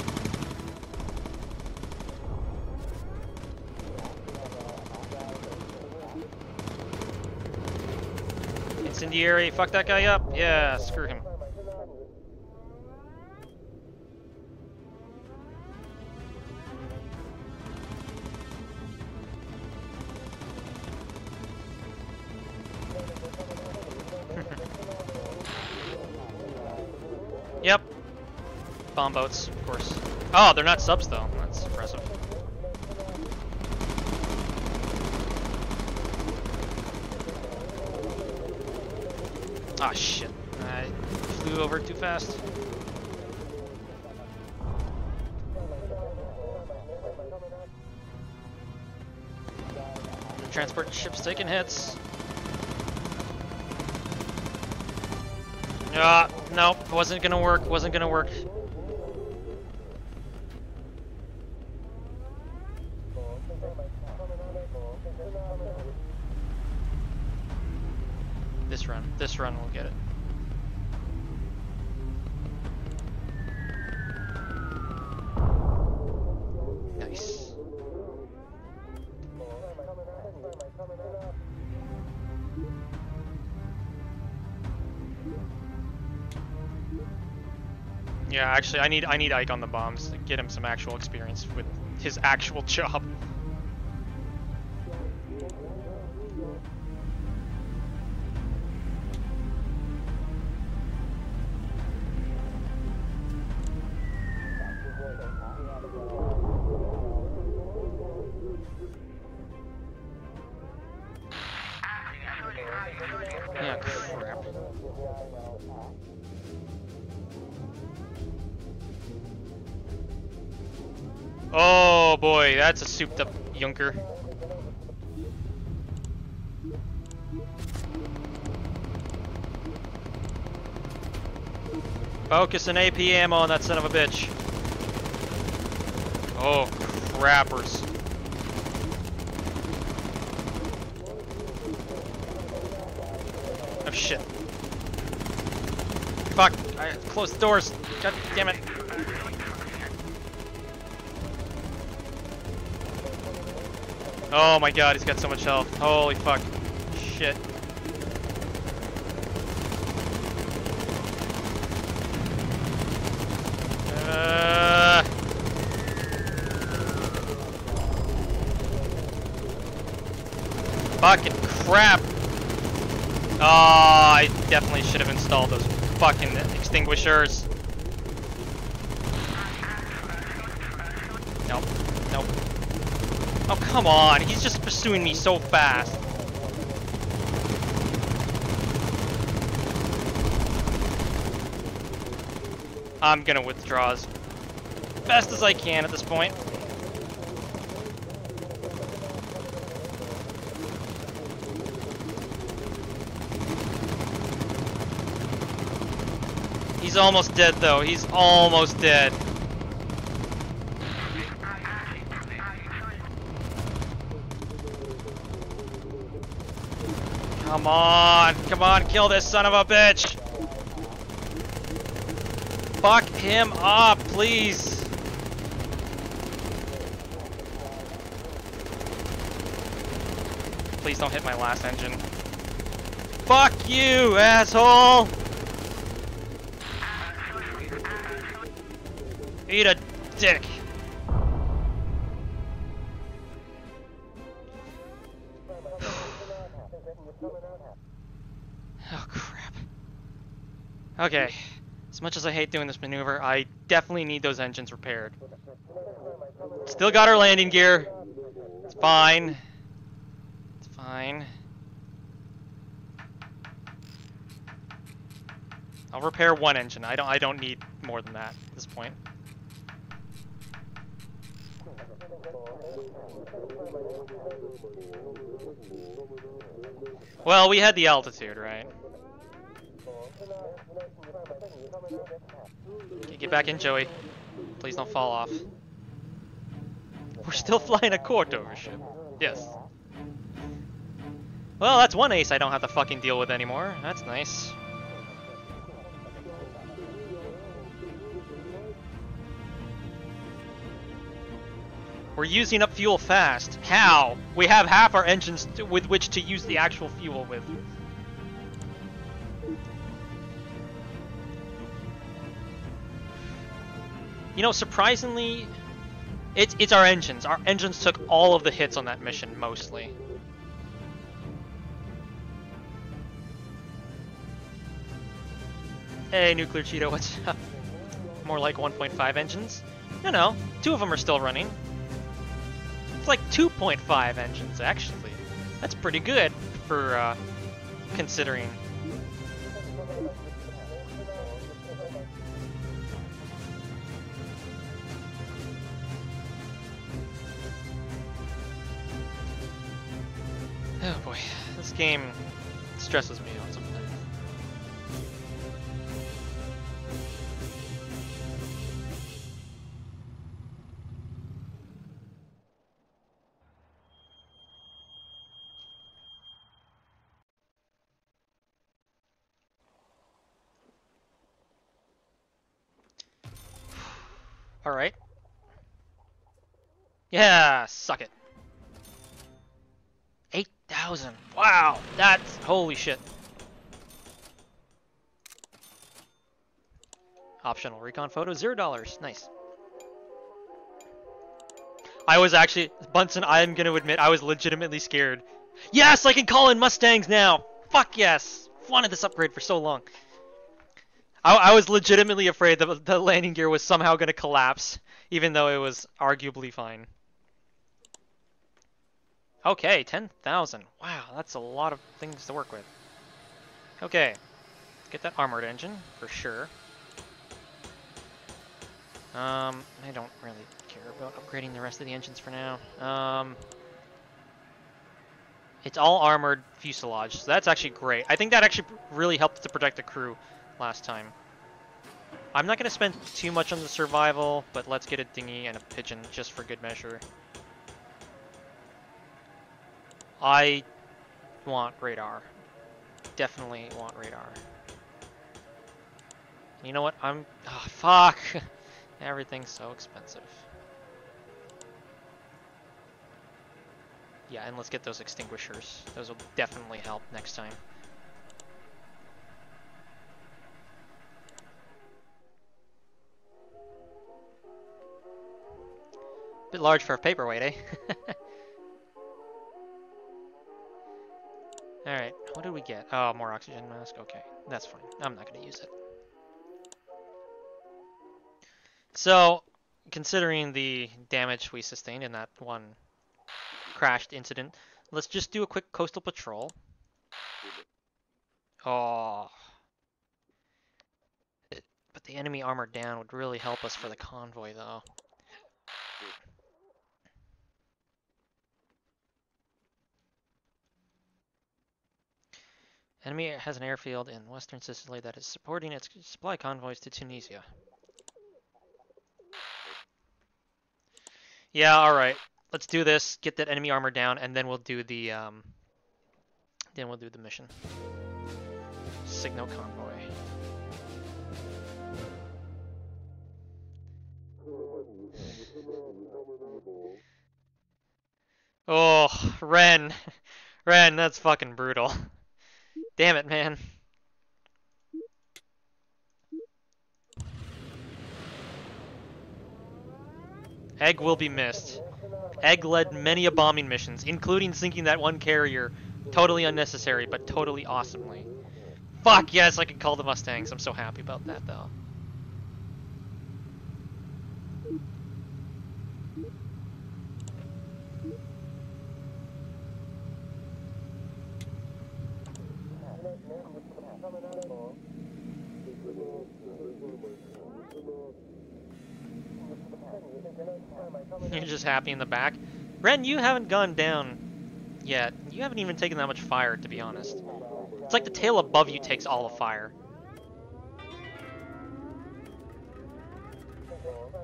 Incendiary, fuck that guy up. Yeah, screw him. Yep. Bomb boats, of course. Oh, they're not subs though. That's impressive. Ah, shit. I flew over too fast. The transport ship's taking hits. Ah, uh, no, wasn't gonna work, wasn't gonna work. This run, this run will get it. Nice. Yeah, actually, I need I need Ike on the bombs to get him some actual experience with his actual job. Oh boy, that's a souped up Junker. Focus an A P ammo on that son of a bitch. Oh, crappers. Oh shit. Fuck, I closed the doors. God damn it. Oh my god, he's got so much health. Holy fuck. Shit. Uh... Fucking crap. Oh, I definitely should have installed those fucking extinguishers. Nope. Nope. Oh, come on, he's just pursuing me so fast. I'm gonna withdraw as fast as I can at this point. He's almost dead though, he's almost dead. Come on, come on, kill this son of a bitch! Fuck him up, please! Please don't hit my last engine. Fuck you, asshole! Eat a dick! Oh, crap. Okay. As much as I hate doing this maneuver, I definitely need those engines repaired. Still got our landing gear. It's fine. It's fine. I'll repair one engine. I don't I don't need more than that at this point. Well, we had the altitude, right? Okay, get back in, Joey. Please don't fall off. We're still flying a quarter ship. Yes. Well, that's one ace I don't have to fucking deal with anymore. That's nice. We're using up fuel fast. How? We have half our engines to, with which to use the actual fuel with. You know, surprisingly, it's, it's our engines. Our engines took all of the hits on that mission, mostly. Hey, Nuclear Cheeto, what's up? More like one point five engines? No, no, two of them are still running. It's like two point five engines, actually. That's pretty good for uh, considering. Oh boy, this game stresses me out sometimes. All right. Yeah, suck it. eight thousand. Wow, that's holy shit. Optional recon photo, zero dollars. Nice. I was actually, Bunsen, I am going to admit, I was legitimately scared. Yes, I can call in Mustangs now. Fuck yes. Wanted this upgrade for so long. I, I was legitimately afraid that the landing gear was somehow going to collapse, even though it was arguably fine. Okay, ten thousand. Wow, that's a lot of things to work with. Okay, get that armored engine, for sure. Um, I don't really care about upgrading the rest of the engines for now. Um, it's all armored fuselage, so that's actually great. I think that actually really helped to protect the crew last time. I'm not going to spend too much on the survival, but let's get a dinghy and a pigeon just for good measure. I want radar. Definitely want radar. You know what? I'm... Oh, fuck! Everything's so expensive. Yeah, and let's get those extinguishers. Those will definitely help next time. Bit large for a paperweight, eh? Alright, what did we get? Oh, more oxygen mask. Okay, that's fine. I'm not going to use it. So, considering the damage we sustained in that one crashed incident, let's just do a quick coastal patrol. Oh. But the enemy armor down would really help us for the convoy, though. Enemy has an airfield in western Sicily that is supporting its supply convoys to Tunisia. Yeah, alright. Let's do this, get that enemy armor down, and then we'll do the um, Then we'll do the mission. Cigno Convoy. Oh, Wren. Wren, that's fucking brutal. Damn it, man. Egg will be missed. Egg led many a bombing missions, including sinking that one carrier. Totally unnecessary, but totally awesomely. Fuck yes, I can call the Mustangs. I'm so happy about that, though. You're just happy in the back. Wren, you haven't gone down yet. You haven't even taken that much fire, to be honest. It's like the tail above you takes all the fire.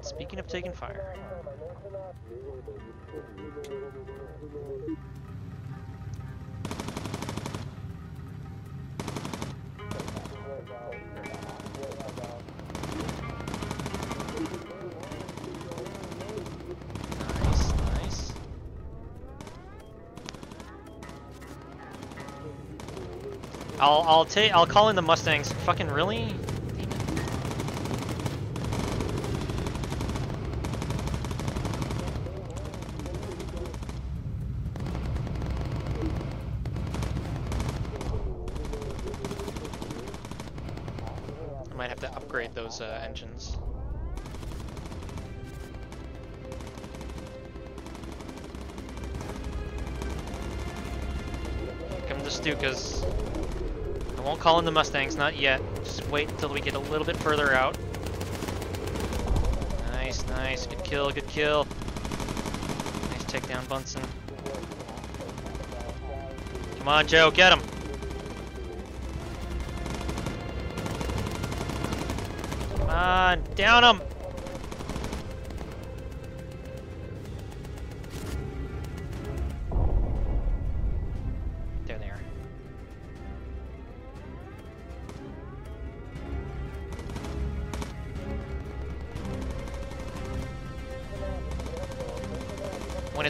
Speaking of taking fire. I'll I'll take I'll call in the Mustangs. Fucking really? I might have to upgrade those uh, engines. Here come the Stukas. Won't call in the Mustangs, not yet. Just wait until we get a little bit further out. Nice, nice. Good kill, good kill. Nice takedown, Bunsen. Come on, Joe, get him! Come on, down him!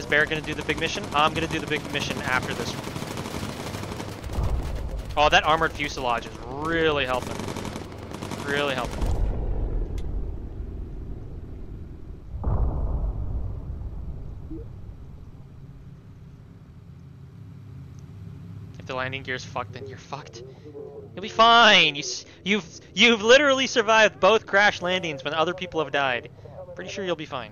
Bear gonna do the big mission? I'm gonna do the big mission after this one. Oh, that armored fuselage is really helping. Really helping. If the landing gear's fucked, then you're fucked. You'll be fine. You, you've you've literally survived both crash landings when other people have died. Pretty sure you'll be fine.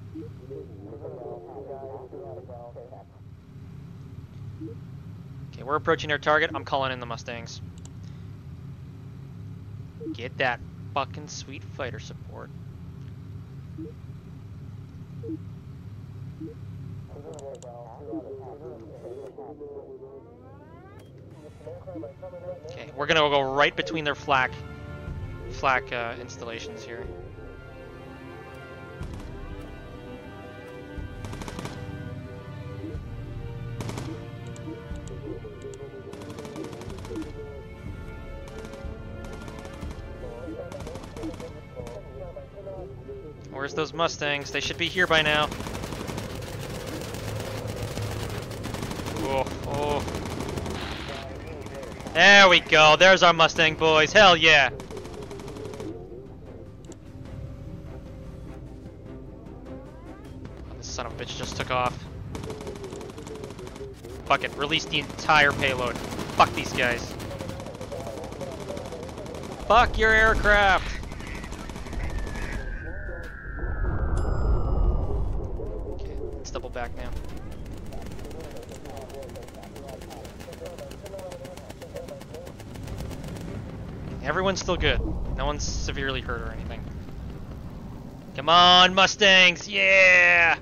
We're approaching our target. I'm calling in the Mustangs. Get that fucking sweet fighter support. Okay, we're gonna go right between their flak, flak uh, installations here. Where's those Mustangs? They should be here by now. Oh, oh. There we go. There's our Mustang boys. Hell yeah. Oh, this son of a bitch just took off. Fuck it. Release the entire payload. Fuck these guys. Fuck your aircraft. Back now. Everyone's still good. No one's severely hurt or anything. Come on, Mustangs! Yeah!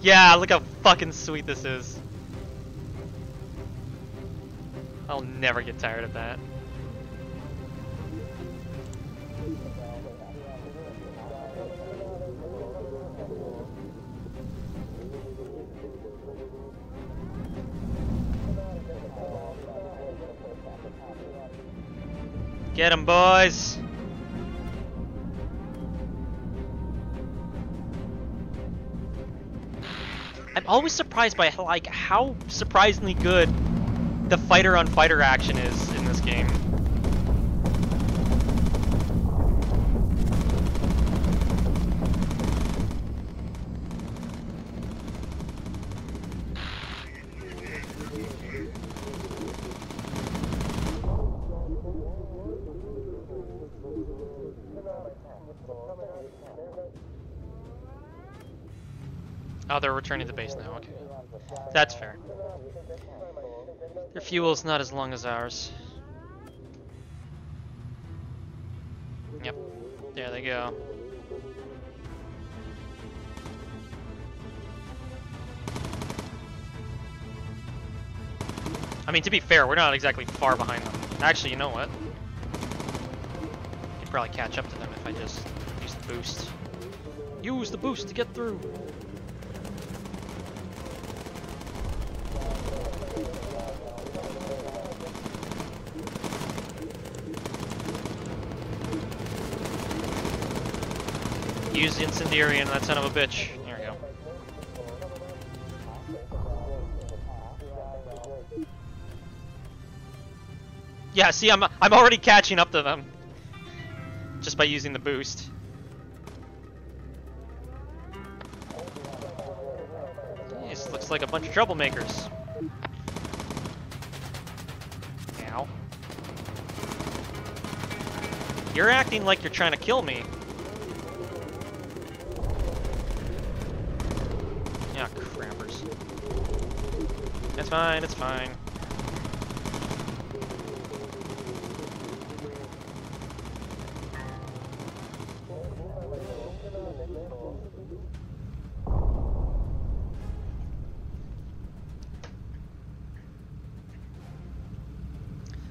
Yeah, look how fucking sweet this is. I'll never get tired of that. Get him, boys! I'm always surprised by like how surprisingly good the fighter-on-fighter action is in this game. Oh, they're returning to the base now, okay. That's fair. Their fuel's not as long as ours. Yep, there they go. I mean, to be fair, we're not exactly far behind them. Actually, you know what? I could probably catch up to them if I just use the boost. Use the boost to get through! Use the incendiary and that son of a bitch. There we go. Yeah, see, I'm I'm already catching up to them just by using the boost. This looks like a bunch of troublemakers. Ow! You're acting like you're trying to kill me. It's fine, it's fine.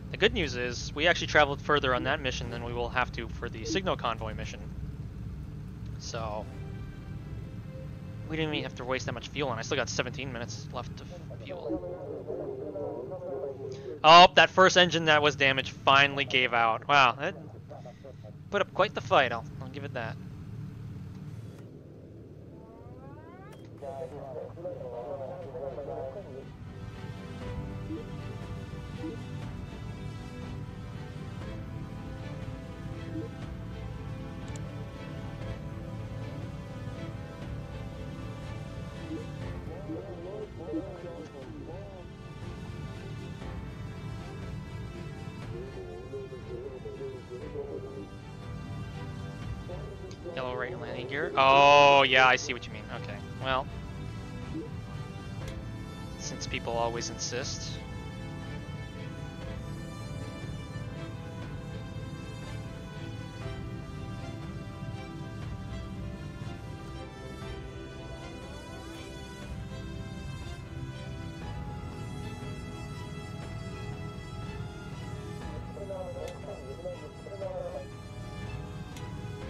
The good news is, we actually traveled further on that mission than we will have to for the Cigno Convoy mission. So... we didn't even have to waste that much fuel, and I still got seventeen minutes left of fuel. Oh, that first engine that was damaged finally gave out. Wow, that put up quite the fight, I'll, I'll give it that. Oh, yeah, I see what you mean. Okay, well, since people always insist.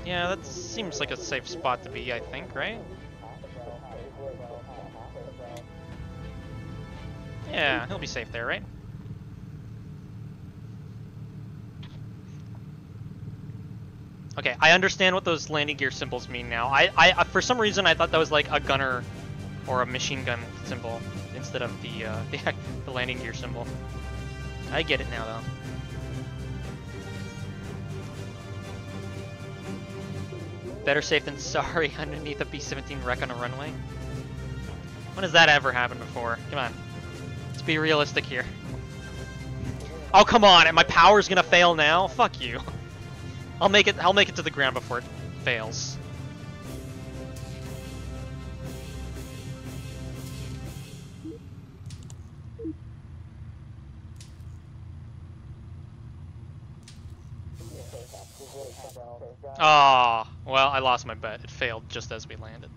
Yeah, that seems like a safe spot to be, I think, right? Yeah, he'll be safe there, right? Okay, I understand what those landing gear symbols mean now. I, I for some reason, I thought that was like a gunner or a machine gun symbol instead of the, uh, the, the landing gear symbol. I get it now, though. Better safe than sorry underneath a B seventeen wreck on a runway. When has that ever happened before? Come on. Let's be realistic here. Oh, come on, and my power's gonna fail now? Fuck you. I'll make it I'll make it to the ground before it fails. Oh, well, I lost my bet. It failed just as we landed.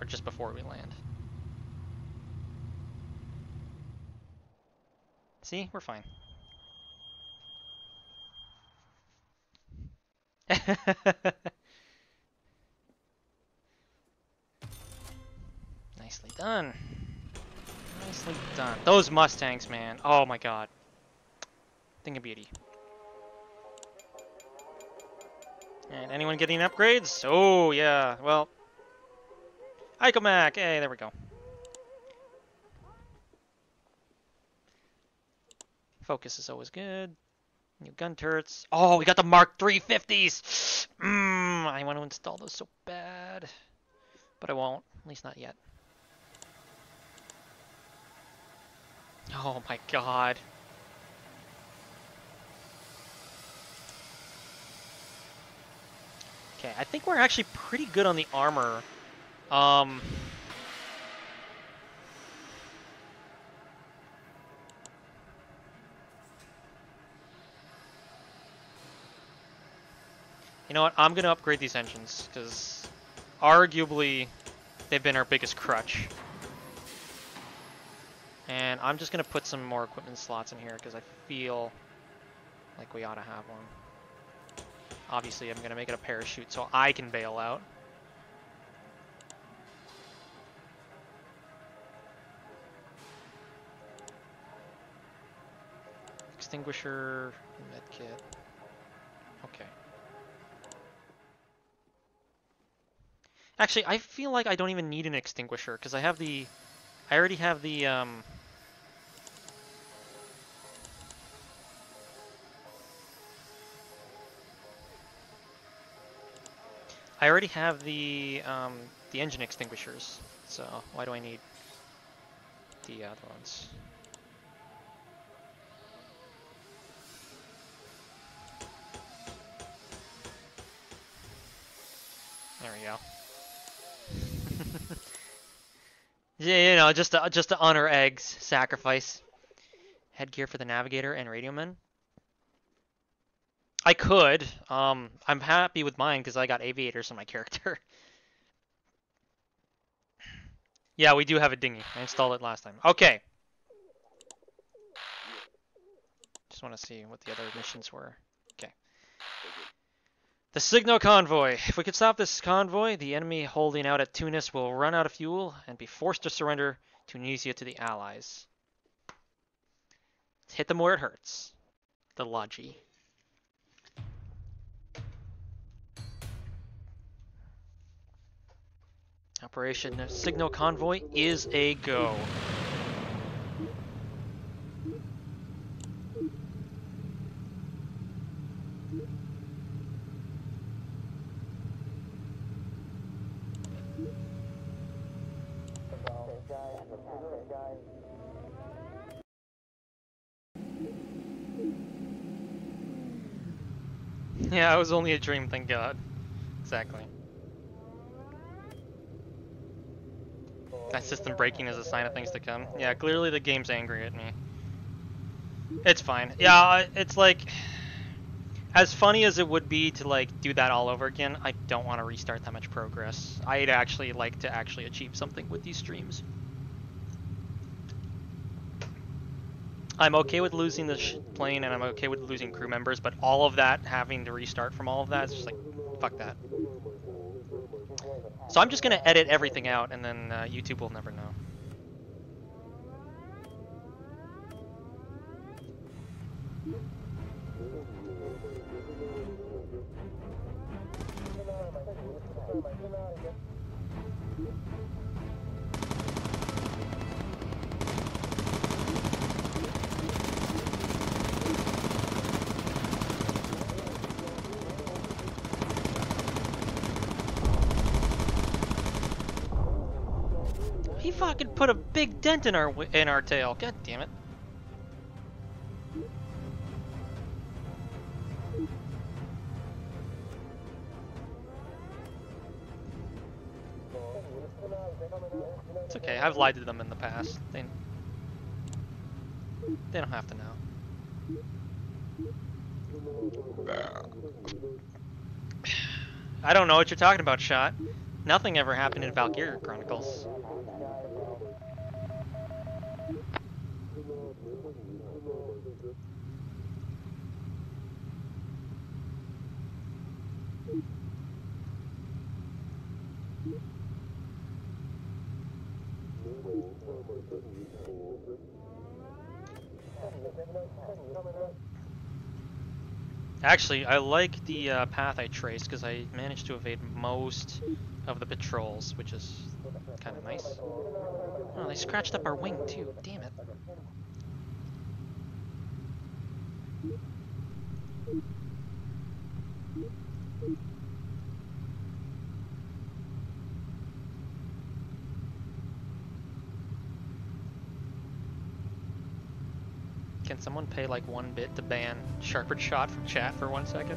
Or just before we land. See? We're fine. Nicely done. Nicely done. Those Mustangs, man. Oh my god. Thing of beauty. And anyone getting upgrades? Oh, yeah. Well, Icomac. Hey, there we go. Focus is always good. New gun turrets. Oh, we got the Mark three fifties. Mmm, I want to install those so bad. But I won't. At least not yet. Oh my god. Okay, I think we're actually pretty good on the armor. Um, you know what? I'm going to upgrade these engines because arguably they've been our biggest crutch. And I'm just going to put some more equipment slots in here because I feel like we ought to have one. Obviously, I'm going to make it a parachute so I can bail out. Extinguisher, medkit. Okay. Actually, I feel like I don't even need an extinguisher because I have the... I already have the... Um, I already have the um, the engine extinguishers, so why do I need the other ones? There we go. Yeah, you know, just to, just to honor Egg's sacrifice. Headgear for the navigator and radio men. I could. Um, I'm happy with mine because I got aviators on my character. Yeah, we do have a dinghy. I installed it last time. Okay. Just want to see what the other missions were. Okay. The Cigno Convoy. If we could stop this convoy, the enemy holding out at Tunis will run out of fuel and be forced to surrender Tunisia to the Allies. Let's hit them where it hurts. The Lodgy. Operation Cigno Convoy is a go. Yeah, it was only a dream, thank God. Exactly. That system breaking is a sign of things to come. Yeah, clearly the game's angry at me. It's fine. Yeah, it's like... As funny as it would be to, like, do that all over again, I don't want to restart that much progress. I'd actually like to actually achieve something with these streams. I'm okay with losing the sh plane, and I'm okay with losing crew members, but all of that, having to restart from all of that, it's just like, fuck that. So I'm just going to edit everything out, and then uh, YouTube will never know. Fucking put a big dent in our in our tail. God damn it. It's okay. I've lied to them in the past. They they don't have to know. I don't know what you're talking about, Shot. Nothing ever happened in Valkyria Chronicles. Actually, I like the uh, path I traced because I managed to evade most of the patrols, which is kind of nice. Oh, they scratched up our wing too. Damn it. Can someone pay like one bit to ban Sharper Shot from chat for one second?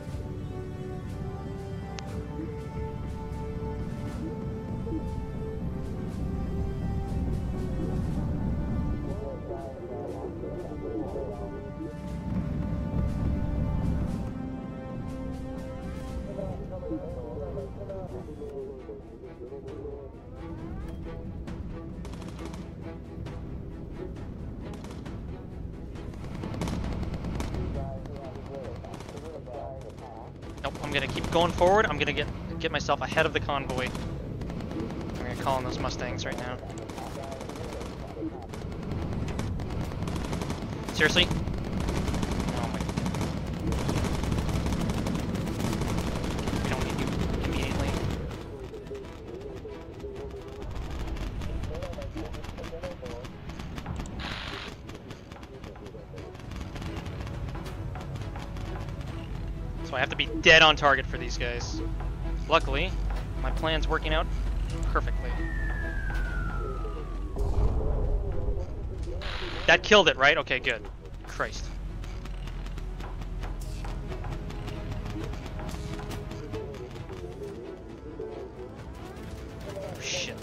Going forward, I'm gonna get get myself ahead of the convoy. I'm gonna call in those Mustangs right now. Seriously? Oh my god. We don't need you immediately. So I have to be dead on target for these guys. Luckily, my plan's working out perfectly. That killed it, right? Okay, good. Christ. Oh, shit.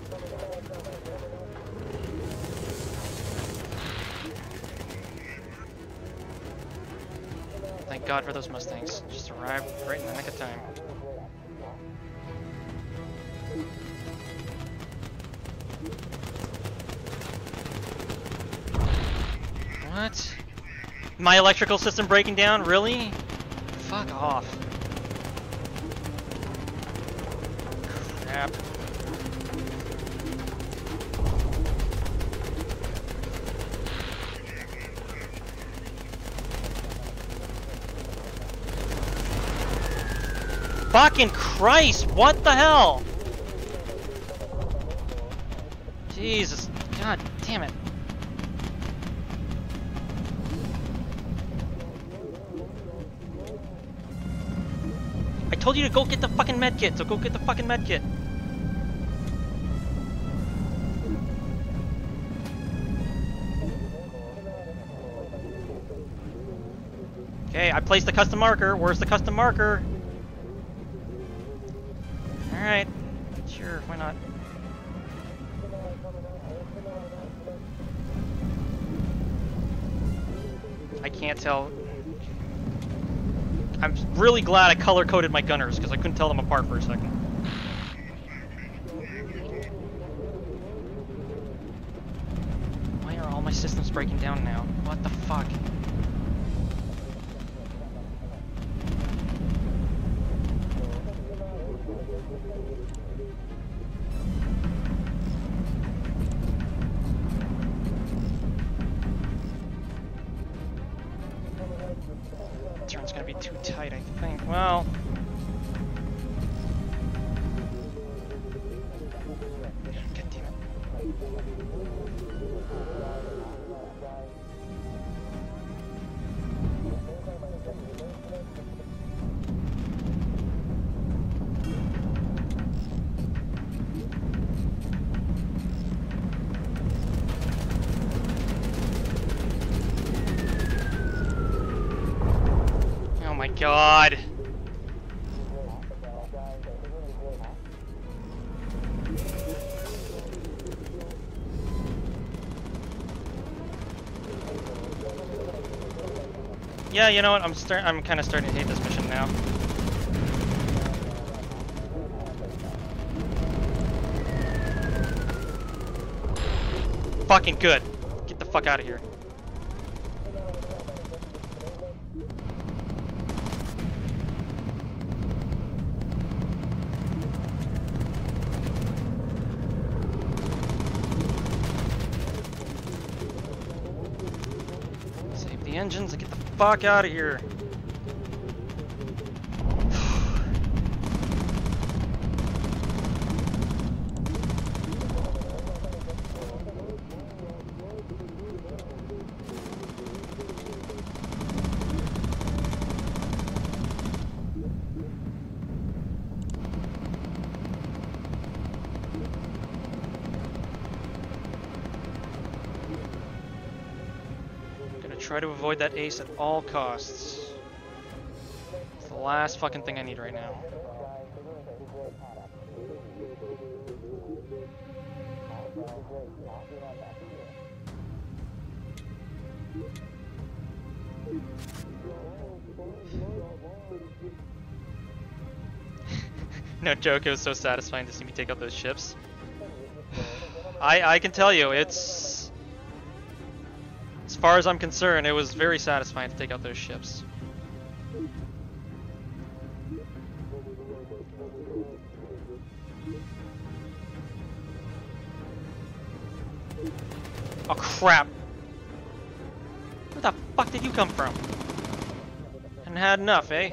Thank God for those Mustangs. Just arrived right in the nick of time. What? My electrical system breaking down? Really? Fuck off. Crap. Fucking Christ, what the hell? Jesus, god damn it. I told you to go get the fucking medkit, so go get the fucking medkit. Okay, I placed the custom marker. Where's the custom marker? Alright, sure, why not? I can't tell. I'm really glad I color-coded my gunners, because I couldn't tell them apart for a second. Why are all my systems breaking down now? What the fuck? Well, God damn it. Oh my God. Yeah, you know what? I'm start. I'm kind of starting to hate this mission now. Fucking good. Get the fuck out of here. Save the engines and get the fuck out of here. Try to avoid that ace at all costs. It's the last fucking thing I need right now. No joke, it was so satisfying to see me take out those ships. I I can tell you, it's... As far as I'm concerned, it was very satisfying to take out those ships. Oh crap! Where the fuck did you come from? Hadn't had enough, eh?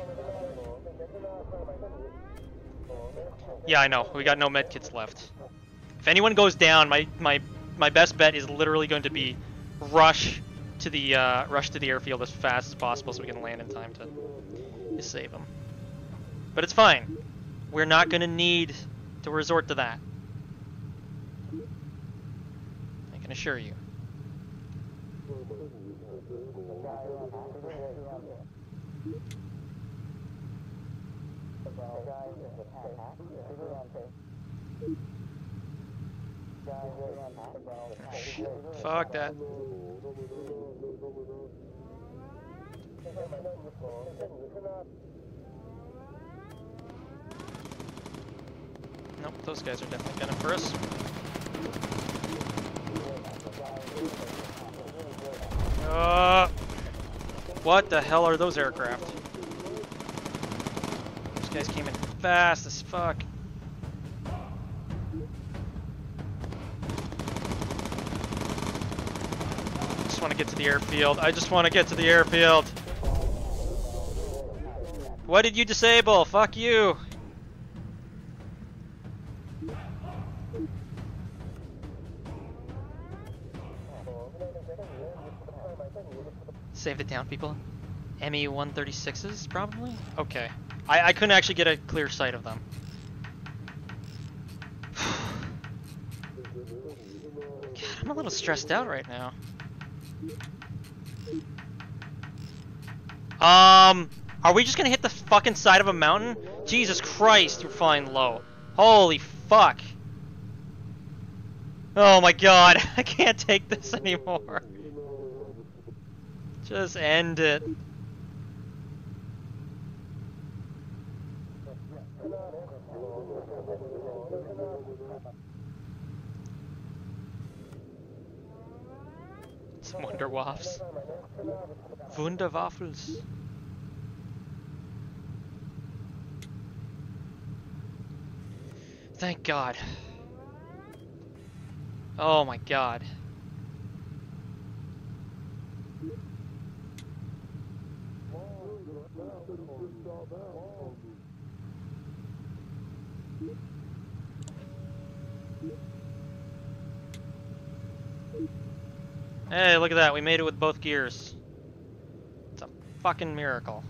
Yeah, I know. We got no medkits left. If anyone goes down, my my my best bet is literally going to be rush to the uh, rush to the airfield as fast as possible so we can land in time to, to save them. But it's fine. We're not going to need to resort to that. I can assure you. Oh, shit. Fuck that. Nope, those guys are definitely gunning for us. Uh, what the hell are those aircraft? Those guys came in fast as fuck. I just want to get to the airfield. I just want to get to the airfield. What did you disable? Fuck you. Save it down, people. M E one thirty-sixes, probably? Okay. I, I couldn't actually get a clear sight of them. God, I'm a little stressed out right now. Um, are we just gonna hit the fucking side of a mountain? Jesus Christ, we're flying low. Holy fuck. Oh my god, I can't take this anymore. Just end it. Some Wunderwaffs. Wunderwaffels. Thank God. Oh my God. Hey, look at that, we made it with both gears. It's a fucking miracle.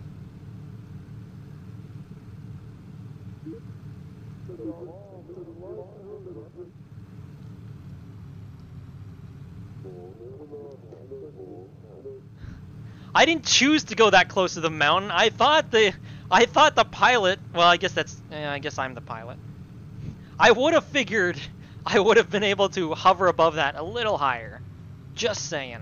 I didn't choose to go that close to the mountain. I thought the I thought the pilot, well, I guess that's eh, I guess I'm the pilot. I would have figured I would have been able to hover above that a little higher. Just saying.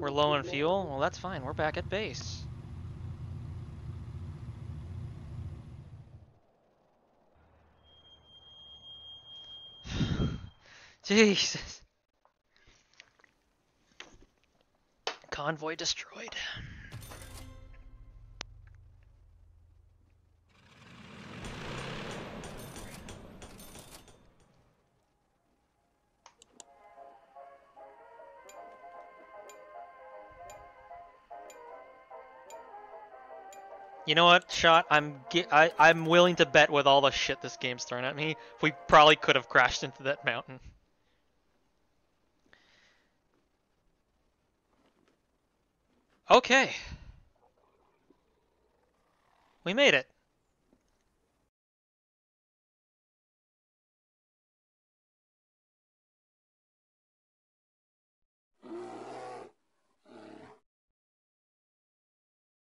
We're low on fuel? Well, that's fine. We're back at base. Jesus. Convoy destroyed. You know what, Shot? I'm I, I'm willing to bet with all the shit this game's thrown at me, we probably could have crashed into that mountain. Okay. We made it.